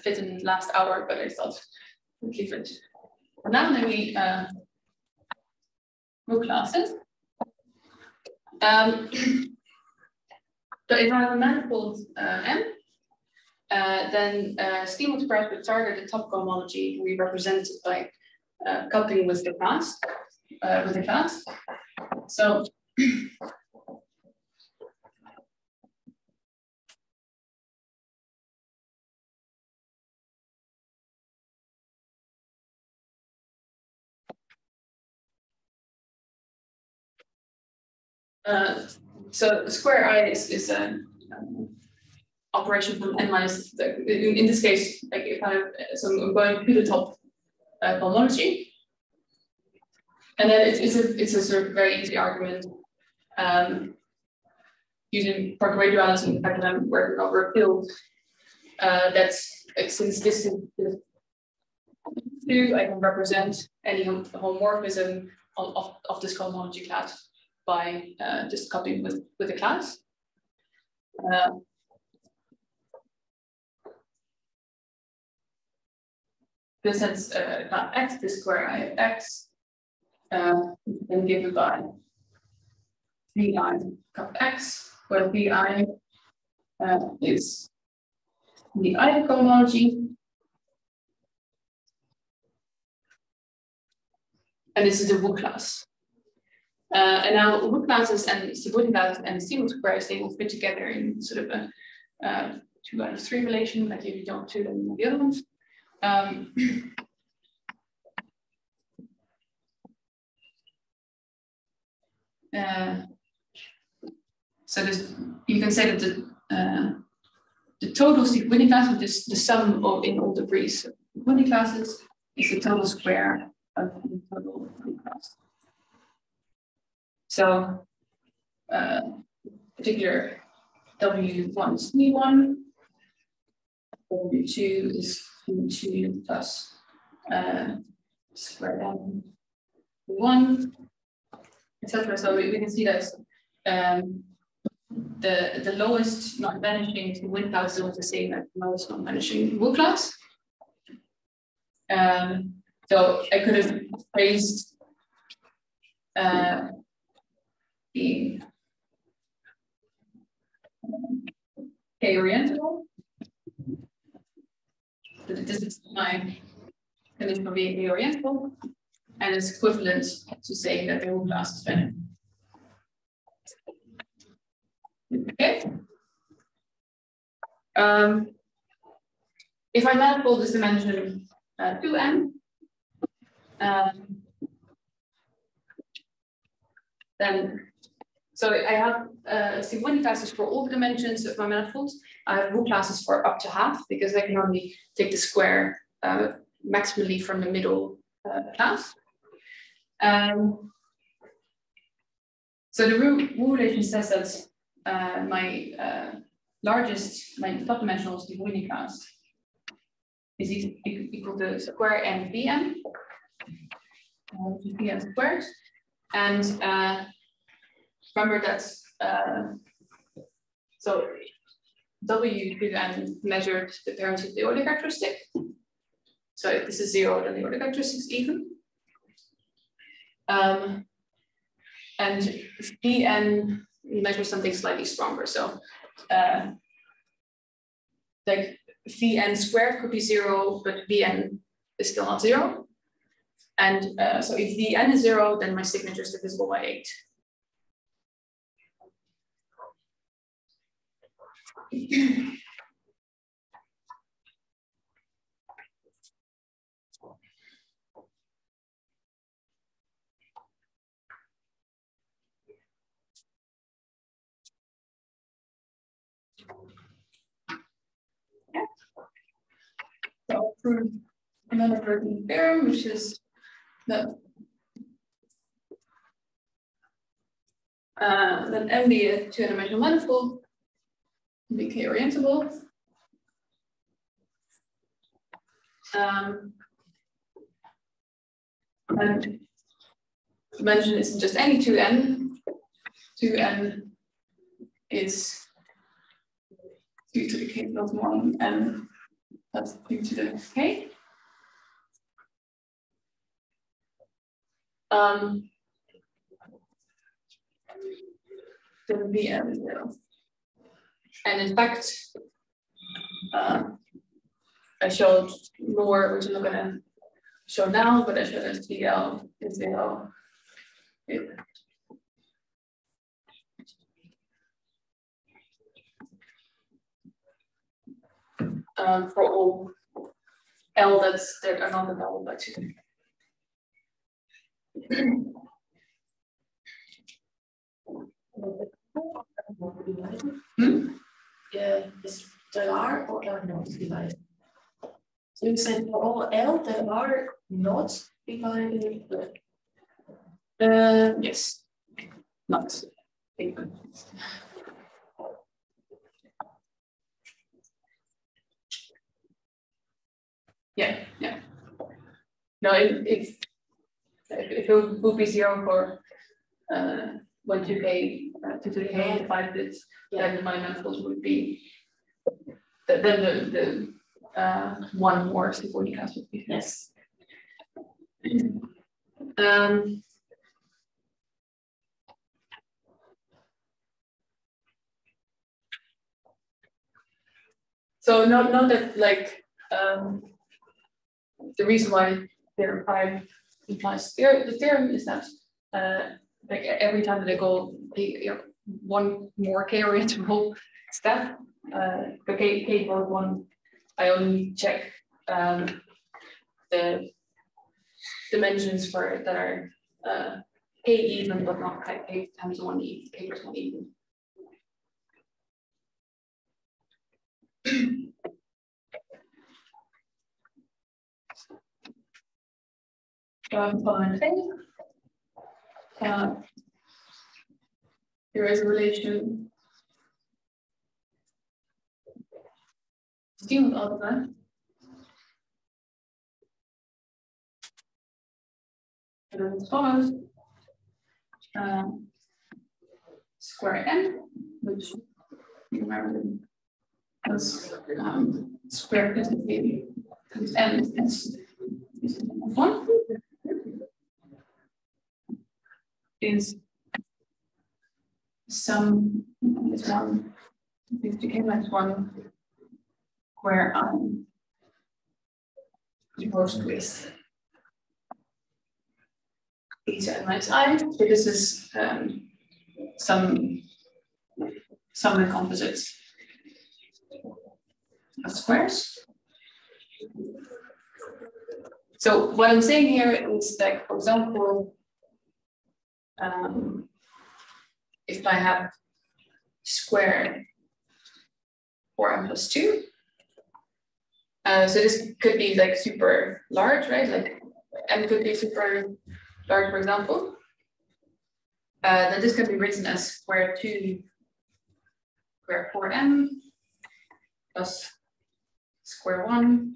fit in the last hour, but I thought we'd leave it for now. Then we Wu classes. So if I have a manifold M, then Stiefel would target the top cohomology. We represent it by coupling with the class, So so square I is an operation from n minus. In this case, like if I have, so I'm going to the top cohomology, and then it's a sort of very easy argument using proper radiality and the fact that I'm working over a field. That's since this is 2, I can represent any homomorphism of this cohomology class by just copying with the class. This is not x, this square I of x, then given by vi cup x, where vi is the I cohomology. And this is the Wu class. And now Wu classes and subordinate classes and Steenrod squares, they will fit together in sort of a 2 out of 3 relation. Like if you don't do them, the other ones. So this, you can say that the total Stiefel–Whitney class, which is the sum of in all degrees of Whitney classes, is the total square of the total Whitney class. So particular W1 is V1, W2 is V2 plus square root V1, etc. So we can see that the lowest not vanishing Wu class is the same as the lowest not vanishing Wu class. So I could have phrased the k-orientable, but this is my condition for being k-orientable, and it's equivalent to saying that the Wu class is better. Okay. If I manifold this dimension 2n, then so I have Stiefel–Whitney classes for all the dimensions of my manifold. I have Wu classes for up to half, because I can only take the square maximally from the middle class. So the Wu relation says that my largest, my top dimensional Stiefel–Whitney class is equal to square n Vm, which is Vm squared, and remember that's so W, we then measured the parity of the Euler characteristic. So if this is zero, then the Euler characteristic is even. And Vn measures something slightly stronger. So like Vn squared could be zero, but Vn is still not zero. And so if Vn is zero, then my signature is divisible by 8. Yeah. So I'll prove another Bergman theorem, which is that M be a two-dimensional manifold. Be k-orientable. And dimension isn't just any 2n. 2n is 2 to the k plus 1 and that's 2 to the k. Then Vn is 0. And in fact, I showed more, which I'm not going to show now, but I showed as DL is 0. For all L that are not available by 2. Hmm? Yeah, is there are or are not divided? So you said for all L there are not divided. Yes, not. Yeah, yeah. No, if it would be zero for 1 2k 2 to the k and 5 bits, then my manifold would be then the one more Stiefel–Whitney class would be. Yes. So note that like the reason why theorem 5 implies the theorem is that like every time that I go one more k-orientable step, the k equals 1, I only check the dimensions for it that are k even, but not k times 1 even, k plus 1 even. There is a relation still out of that. And as follows, square n, which you remember as square plus n is 1 is sum is 1 to k minus 1 where I'm divorced with eta minus I. So this is sum of composites of squares. So what I'm saying here is like, for example, if I have square 4m plus 2, so this could be like super large, right? Like m could be super large, for example. Then this can be written as square 4m plus square 1,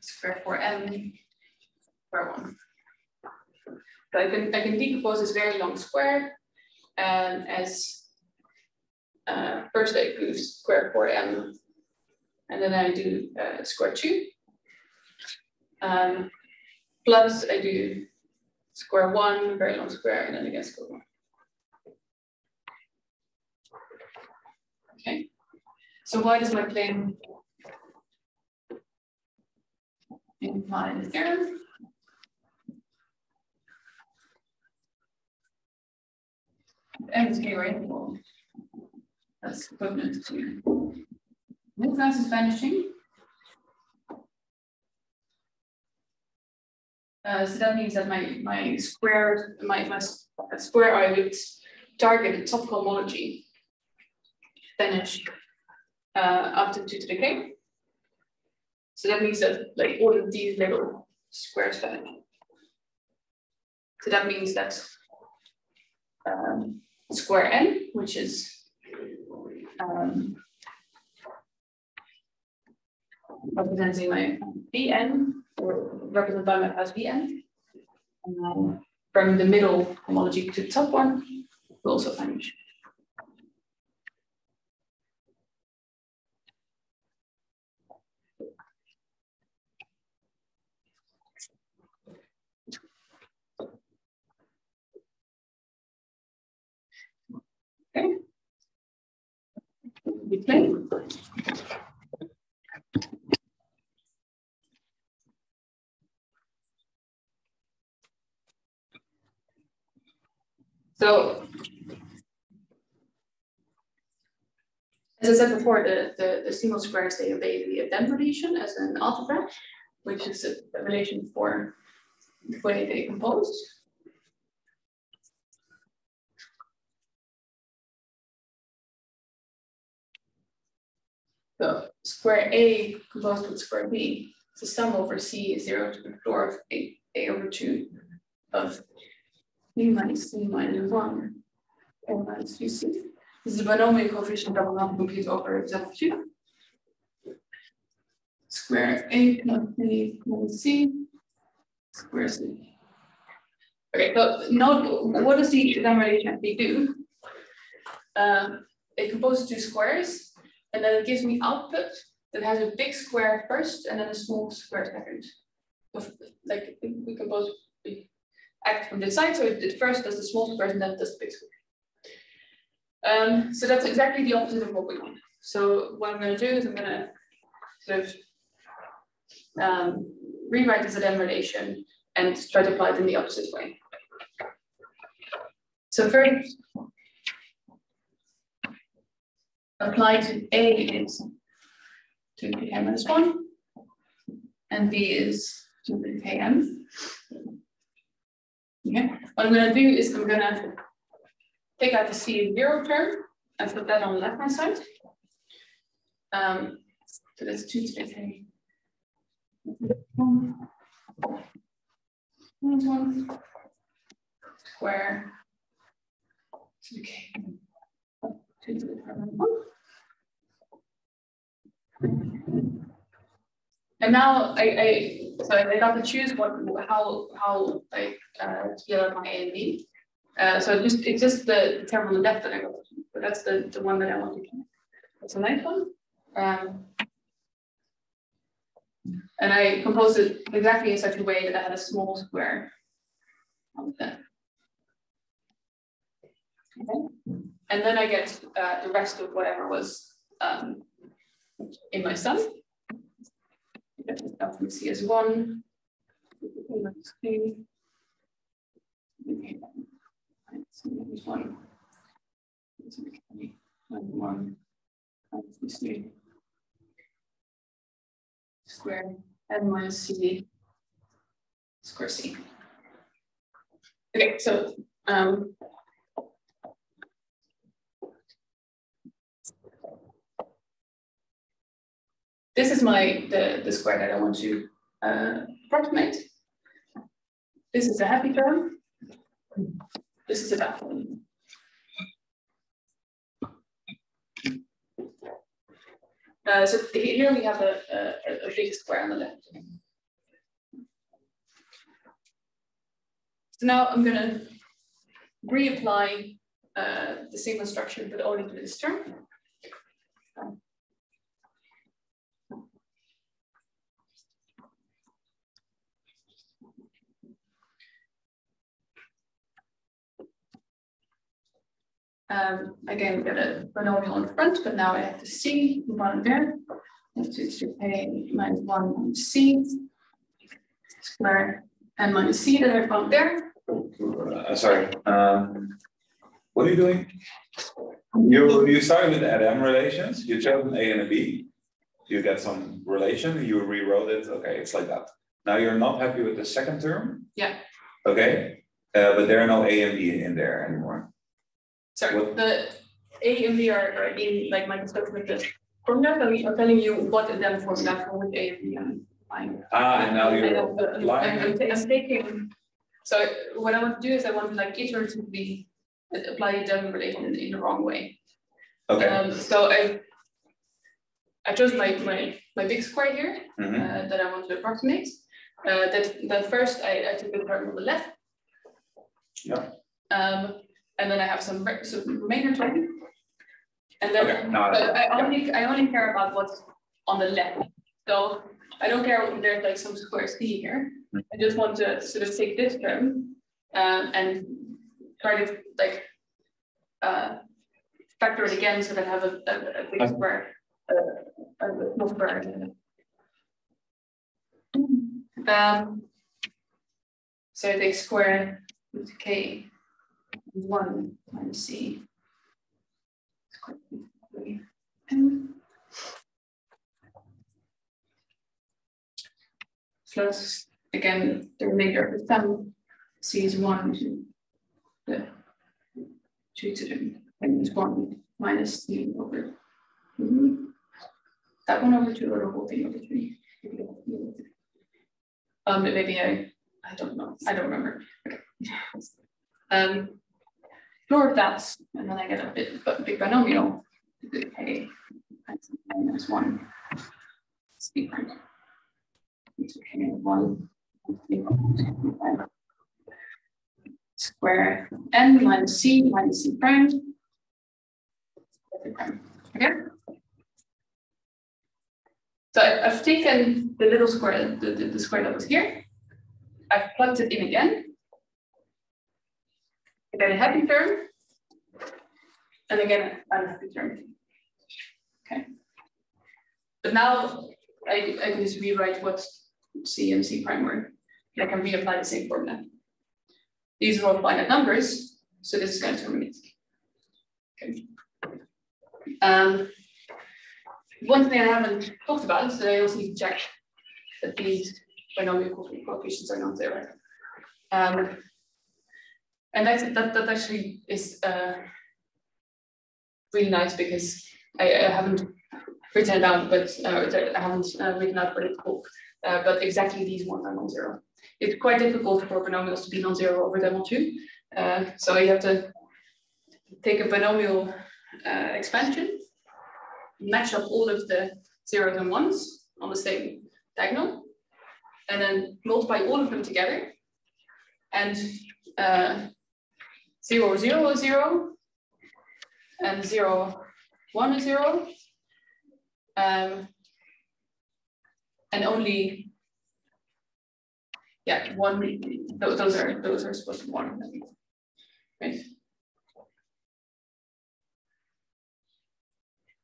square 4m, square 1. So I can decompose this very long square as first I do square 4m, and then I do square 2. Plus I do square 1, very long square, and then again square 1. Okay, so why does my plane imply the theorem? M is k-orientable. That's equivalent to Wu class is vanishing. So that means that my square I would target the top cohomology vanish after 2 to the k. So that means that like all of these little squares vanish. So that means that square n, which is representing my Vn, or represented by my class Vn, and then from the middle homology to the top one, will also vanish. Okay. So, as I said before, the single squares, they obey the Adem relation as an algebra, which is a relation for the way they compose. So square A composed with square B. So sum over C is 0 to the floor of A over 2 of B minus C minus 1 A minus 3C. This is the binomial coefficient that will not compute over example 2. Square A plus B minus C square C. Okay, so note what does the Adem relation actually do? It composes two squares. And then it gives me output that has a big square first and then a small square second. So like we can both act from this side, so it first does the small square and then does the big square. So that's exactly the opposite of what we want. So what I'm going to do is I'm going to sort of rewrite this Adem relation and try to apply it in the opposite way. So first, applied to A is 2 to the k minus 1, and B is 2 to the km. Okay. What I'm going to do is I'm going to take out the C0 term and put that on the left hand side. So that's 2 to the k minus 1 square to the k. And now I got to choose how I deal with my A and B. So it's just the term on the left that I got to choose, but that's the one that I want to keep. That's a nice one. And I composed it exactly in such a way that I had a small square on that. Okay. And then I get the rest of whatever was in my sum. That is up from C as 1. Square n minus C square C. Okay, so this is the square that I want to approximate. This is a happy term. This is a bad one. So here we have a big square on the left. So now I'm going to reapply the sequence structure, but only to this term. Again, we got a binomial in front, but now I have to C, one there. Let's do A minus 1 minus C square and minus C that I found there. Sorry. What are you doing? You started with Adem relations, you chose an A and a B, you get some relation, you rewrote it, okay, it's like that. Now you're not happy with the second term? Yeah. Okay, but there are no A and B in there anymore. Sorry, what? The A and B are in like my discussion with the formula, but I'm telling you what Adem formula for with A and B. And now you're lying. I'm taking, so what I want to do is I want like iteratively to be apply a Adem relation in the wrong way. Okay. So I chose my big square here that I want to approximate. Then first I took the term on the left. Yeah. And then I have some remainder term. And then okay. No, I only care about what's on the left. So I don't care if there's like some square C here. I just want to sort of take this term and try to like factor it again so that I have a big square, a small square. So I take square root k 1 minus c square root 3 n plus again the remainder of the sum c is 2 to the minus 1 minus 3 over that 1 over 2 or the whole thing over 3. Maybe I don't know. I don't remember. Okay. Sure, that's, and then I get a big binomial. Okay, minus 1. It's different. It's okay, 1, 3, 5. Square n minus c prime. Okay. So I've taken the little square, the square that was here. I've plugged it in again. Again, a happy term. And again, an unhappy term. Okay. But now I can just rewrite what c and c prime were. And I can reapply the same formula. These are all finite numbers, so this is going to terminate. Okay. One thing I haven't talked about is that I also need to check that these binomial coefficients are not zero. And that actually is really nice because I haven't written it down, but I haven't written out what it's called. But exactly these ones are non-zero. It's quite difficult for binomials to be non-zero over them all too. So you have to take a binomial expansion, match up all of the zeros and ones on the same diagonal, and then multiply all of them together. And 0, 0 is 0, and 0, 1 is 0. And only, yeah, one. Those are supposed to be one, right?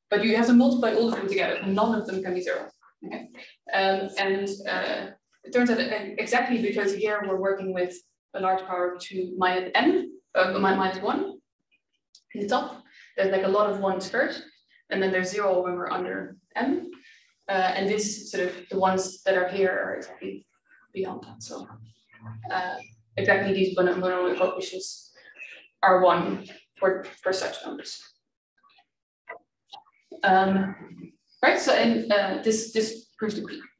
But you have to multiply all of them together. None of them can be zero. Okay, and it turns out that exactly because here we're working with a large power of 2 minus n, minus 1 in the top. There's like a lot of ones first, and then there's 0 when we're under n. And this sort of the ones that are here are exactly beyond that. So exactly these binomial coefficients are one for such numbers. Right. So and this proves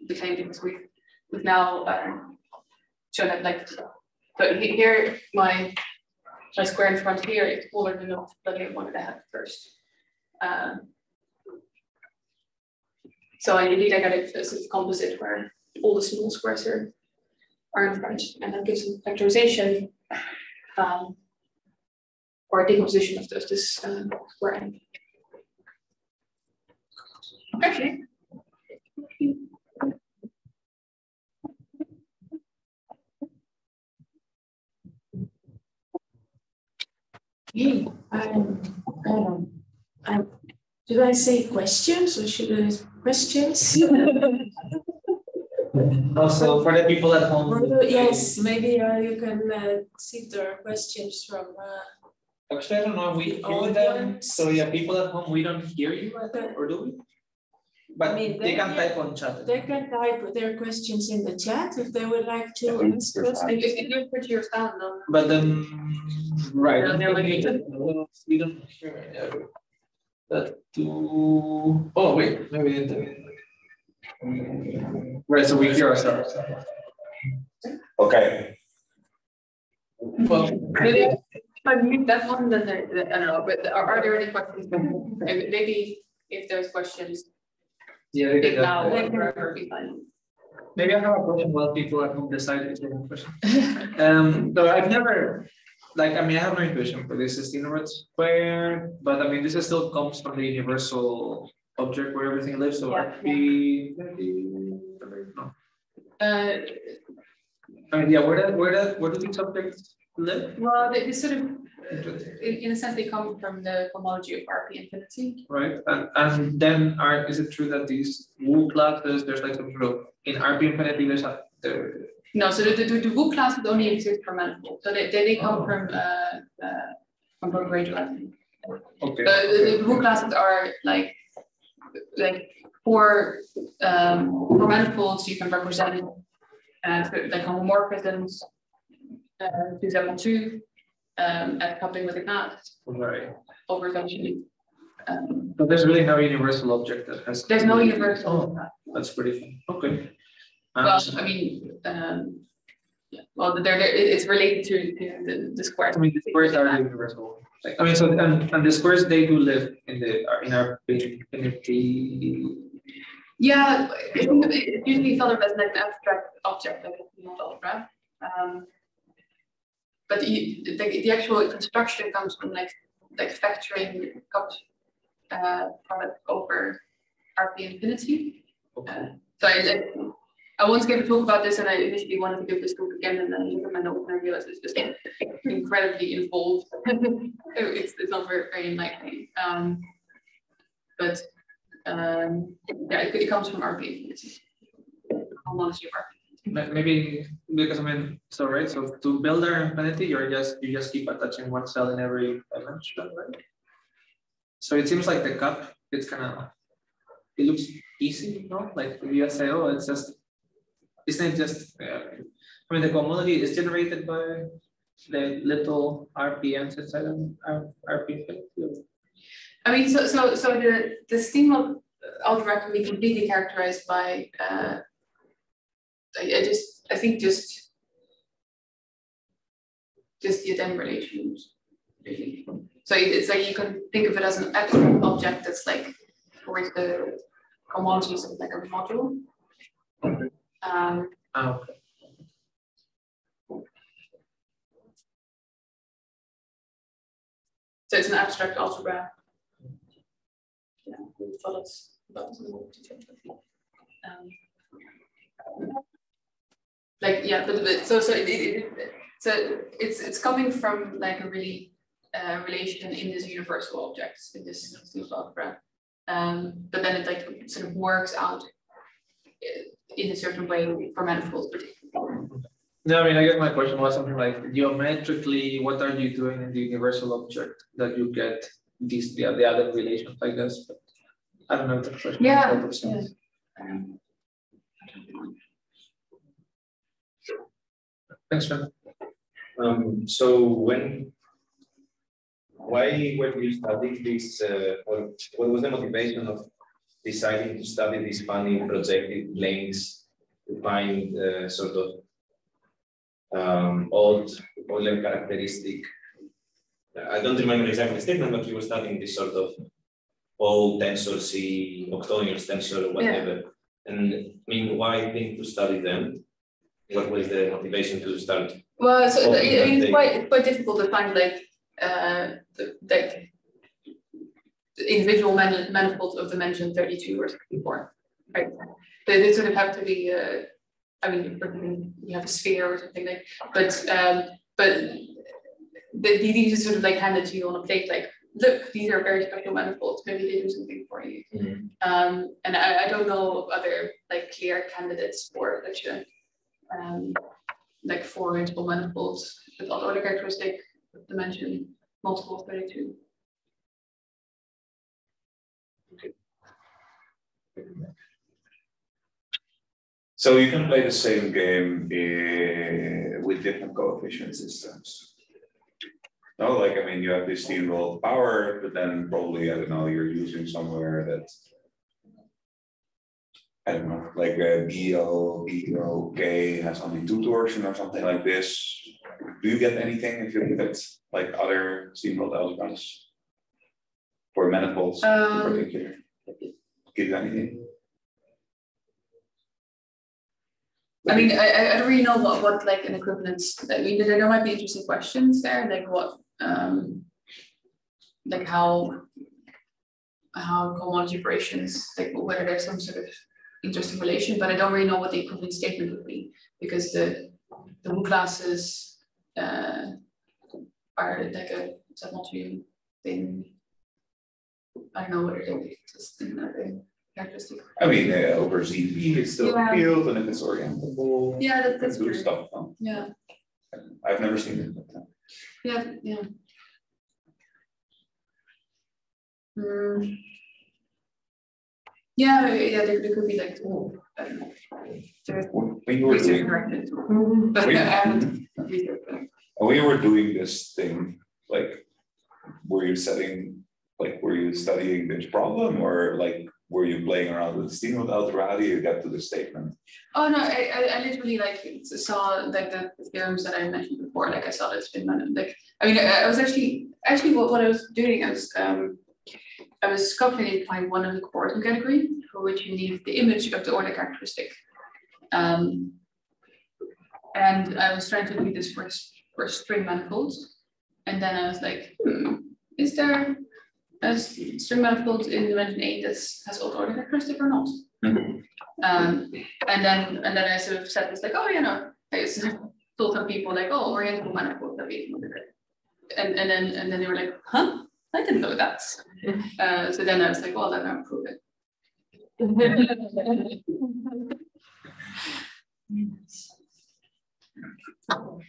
the claim because we've now shown that like so here my square in front here is smaller than the one that I had first. So indeed, I got a sort of composite where all the small squares here are in front, and that gives a factorization or decomposition of those, this square angle. Okay. Hey, did I say questions or should I ask questions? Also, for the people at home. Yes, maybe you can see the questions from. Actually, I don't know if we hear them. So yeah, people at home, we don't hear you, or do we? But I mean, they can type on chat. They can type their questions in the chat if they would like to. If you put your sound on. But then, right. We don't hear that too. Oh, wait. Maybe we didn't. Right, so we hear ourselves. Okay. Well, maybe if I mute that one, then I don't know. But are there any questions? Maybe if there's questions. Yeah, they now, maybe I have a question while people at home decide if they have a question. So I've never, like, I mean, I have no intuition for this Steenrod square, but I mean, this is still comes from the universal object where everything lives. So yeah, RP, no. I mean, yeah, where do these objects live? Well, they sort of. In a sense, they come from the homology of RP infinity. Right, and then is it true that these Wu classes, there's like some sort of, in RP infinity, there's a... There... No, so the Wu class would only exist for manifold. So they come from graduality. Okay. The Wu classes are like for manifolds, you can represent it as like homomorphisms, 272. At coupling with a class. Right. Over function. But there's really no universal object that has. There's no universal. Oh, that's pretty fun. Okay. Well, I mean, yeah. Well, it's related to the squares. I mean, the squares are universal. Like, I mean, so and the squares they do live in our infinity. Yeah, it's usually thought of as an abstract object, like a model, right? But the actual construction comes from like factoring cup product over RP infinity. Okay. So I once gave a talk about this, and I initially wanted to give this talk again, and then I looked at my notes and I realized it's just incredibly involved. it's not very enlightening. Yeah, it comes from RP infinity. Homology of RP. Maybe because I mean, so right, so to build our infinity, you just keep attaching one cell in every dimension, right? So it seems like the cup, it's kind of, it looks easy, you know, like if you say, oh, it's just, isn't it just, I mean, the cohomology is generated by the little RPMs inside of RP. I mean, so the Steenrod algebra can be completely characterized by I think just the Adem relation. So it's like you can think of it as an abstract object that's like with the homologies of like a module. Okay. So it's an abstract algebra. Yeah, it follows about some more detail. Like yeah, but so it's coming from like a really relation in this universal objects in this algebra, but then it like sort of works out in a certain way for manifolds, particularly. No, I mean, I guess my question was something like geometrically, what are you doing in the universal object that you get these the other relations, I guess. But I don't know if the question. Yeah. Makes a lot of sense. Thanks, John. So why were you studying this, or what was the motivation of deciding to study these funny projected planes to find sort of odd Euler characteristic? I don't remember exactly the statement, but you were studying this sort of O tensor C, octonial tensor, whatever. Yeah. And I mean, why think to study them? What was the motivation to start? Well, so it's quite difficult to find like the individual manifolds of dimension 32 or 64, right? They sort of have to be, I mean, you have a sphere or something like, but these are sort of like handed to you on a plate, like, look, these are very special manifolds, maybe they do something for you. Mm-hmm. And I don't know of other like clear candidates for lecture, like for orientable manifolds with Euler characteristic dimension multiple of 32. So you can play the same game with different coefficient systems. No, like, I mean, you have this Steenrod power, but then probably, I don't know, you're using somewhere that, I don't know, like a BO, K has only two torsion or something like this. Do you get anything if you look at like other Steenrod algebras for manifolds in particular? Give you anything? I mean, I don't really know what like an equivalence. I mean, there might be interesting questions there, like what, like how cohomology operations, like whether there's some sort of interesting relation, but I don't really know what the equivalent statement would be, because the Wu classes are like a submultiplicative thing. I don't know what it is. Just another characteristic. I mean, over CP, it's still field, and if it's orientable, yeah, that's good stuff. Huh? Yeah, I've never seen it like that. Yeah, yeah. Yeah, yeah. There could be like, oh, I don't know. When were doing, but I haven't. We were doing this thing. Like, were you setting? Like, were you studying this problem, or like, were you playing around with Steenrod algebra? How do you get to the statement? Oh no, I literally like saw like the theorems that I mentioned before. Like, I saw that spin manifold. Like, I mean, I was actually what I was doing, I was calculating by one of the coordinate category for which you need the image of the Euler characteristic, and I was trying to do this for string manifolds, and then I was like, is there a string manifold in dimension 8 that has Euler characteristic or not? Mm-hmm. And then I sort of said this like, oh, you know, I told some people like, oh, orientable manifold, and then they were like, huh? I didn't know that. So then I was like, well, then I'll prove it.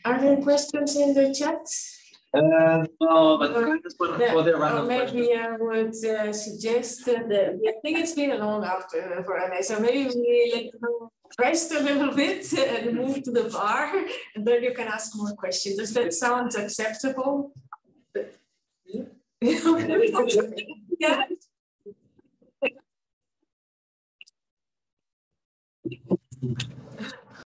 Are there questions in the chat? No, but maybe I would suggest that I think it's been a long after for Anna, so maybe we like rest a little bit and move to the bar, and then you can ask more questions. Does that sound acceptable? Yeah.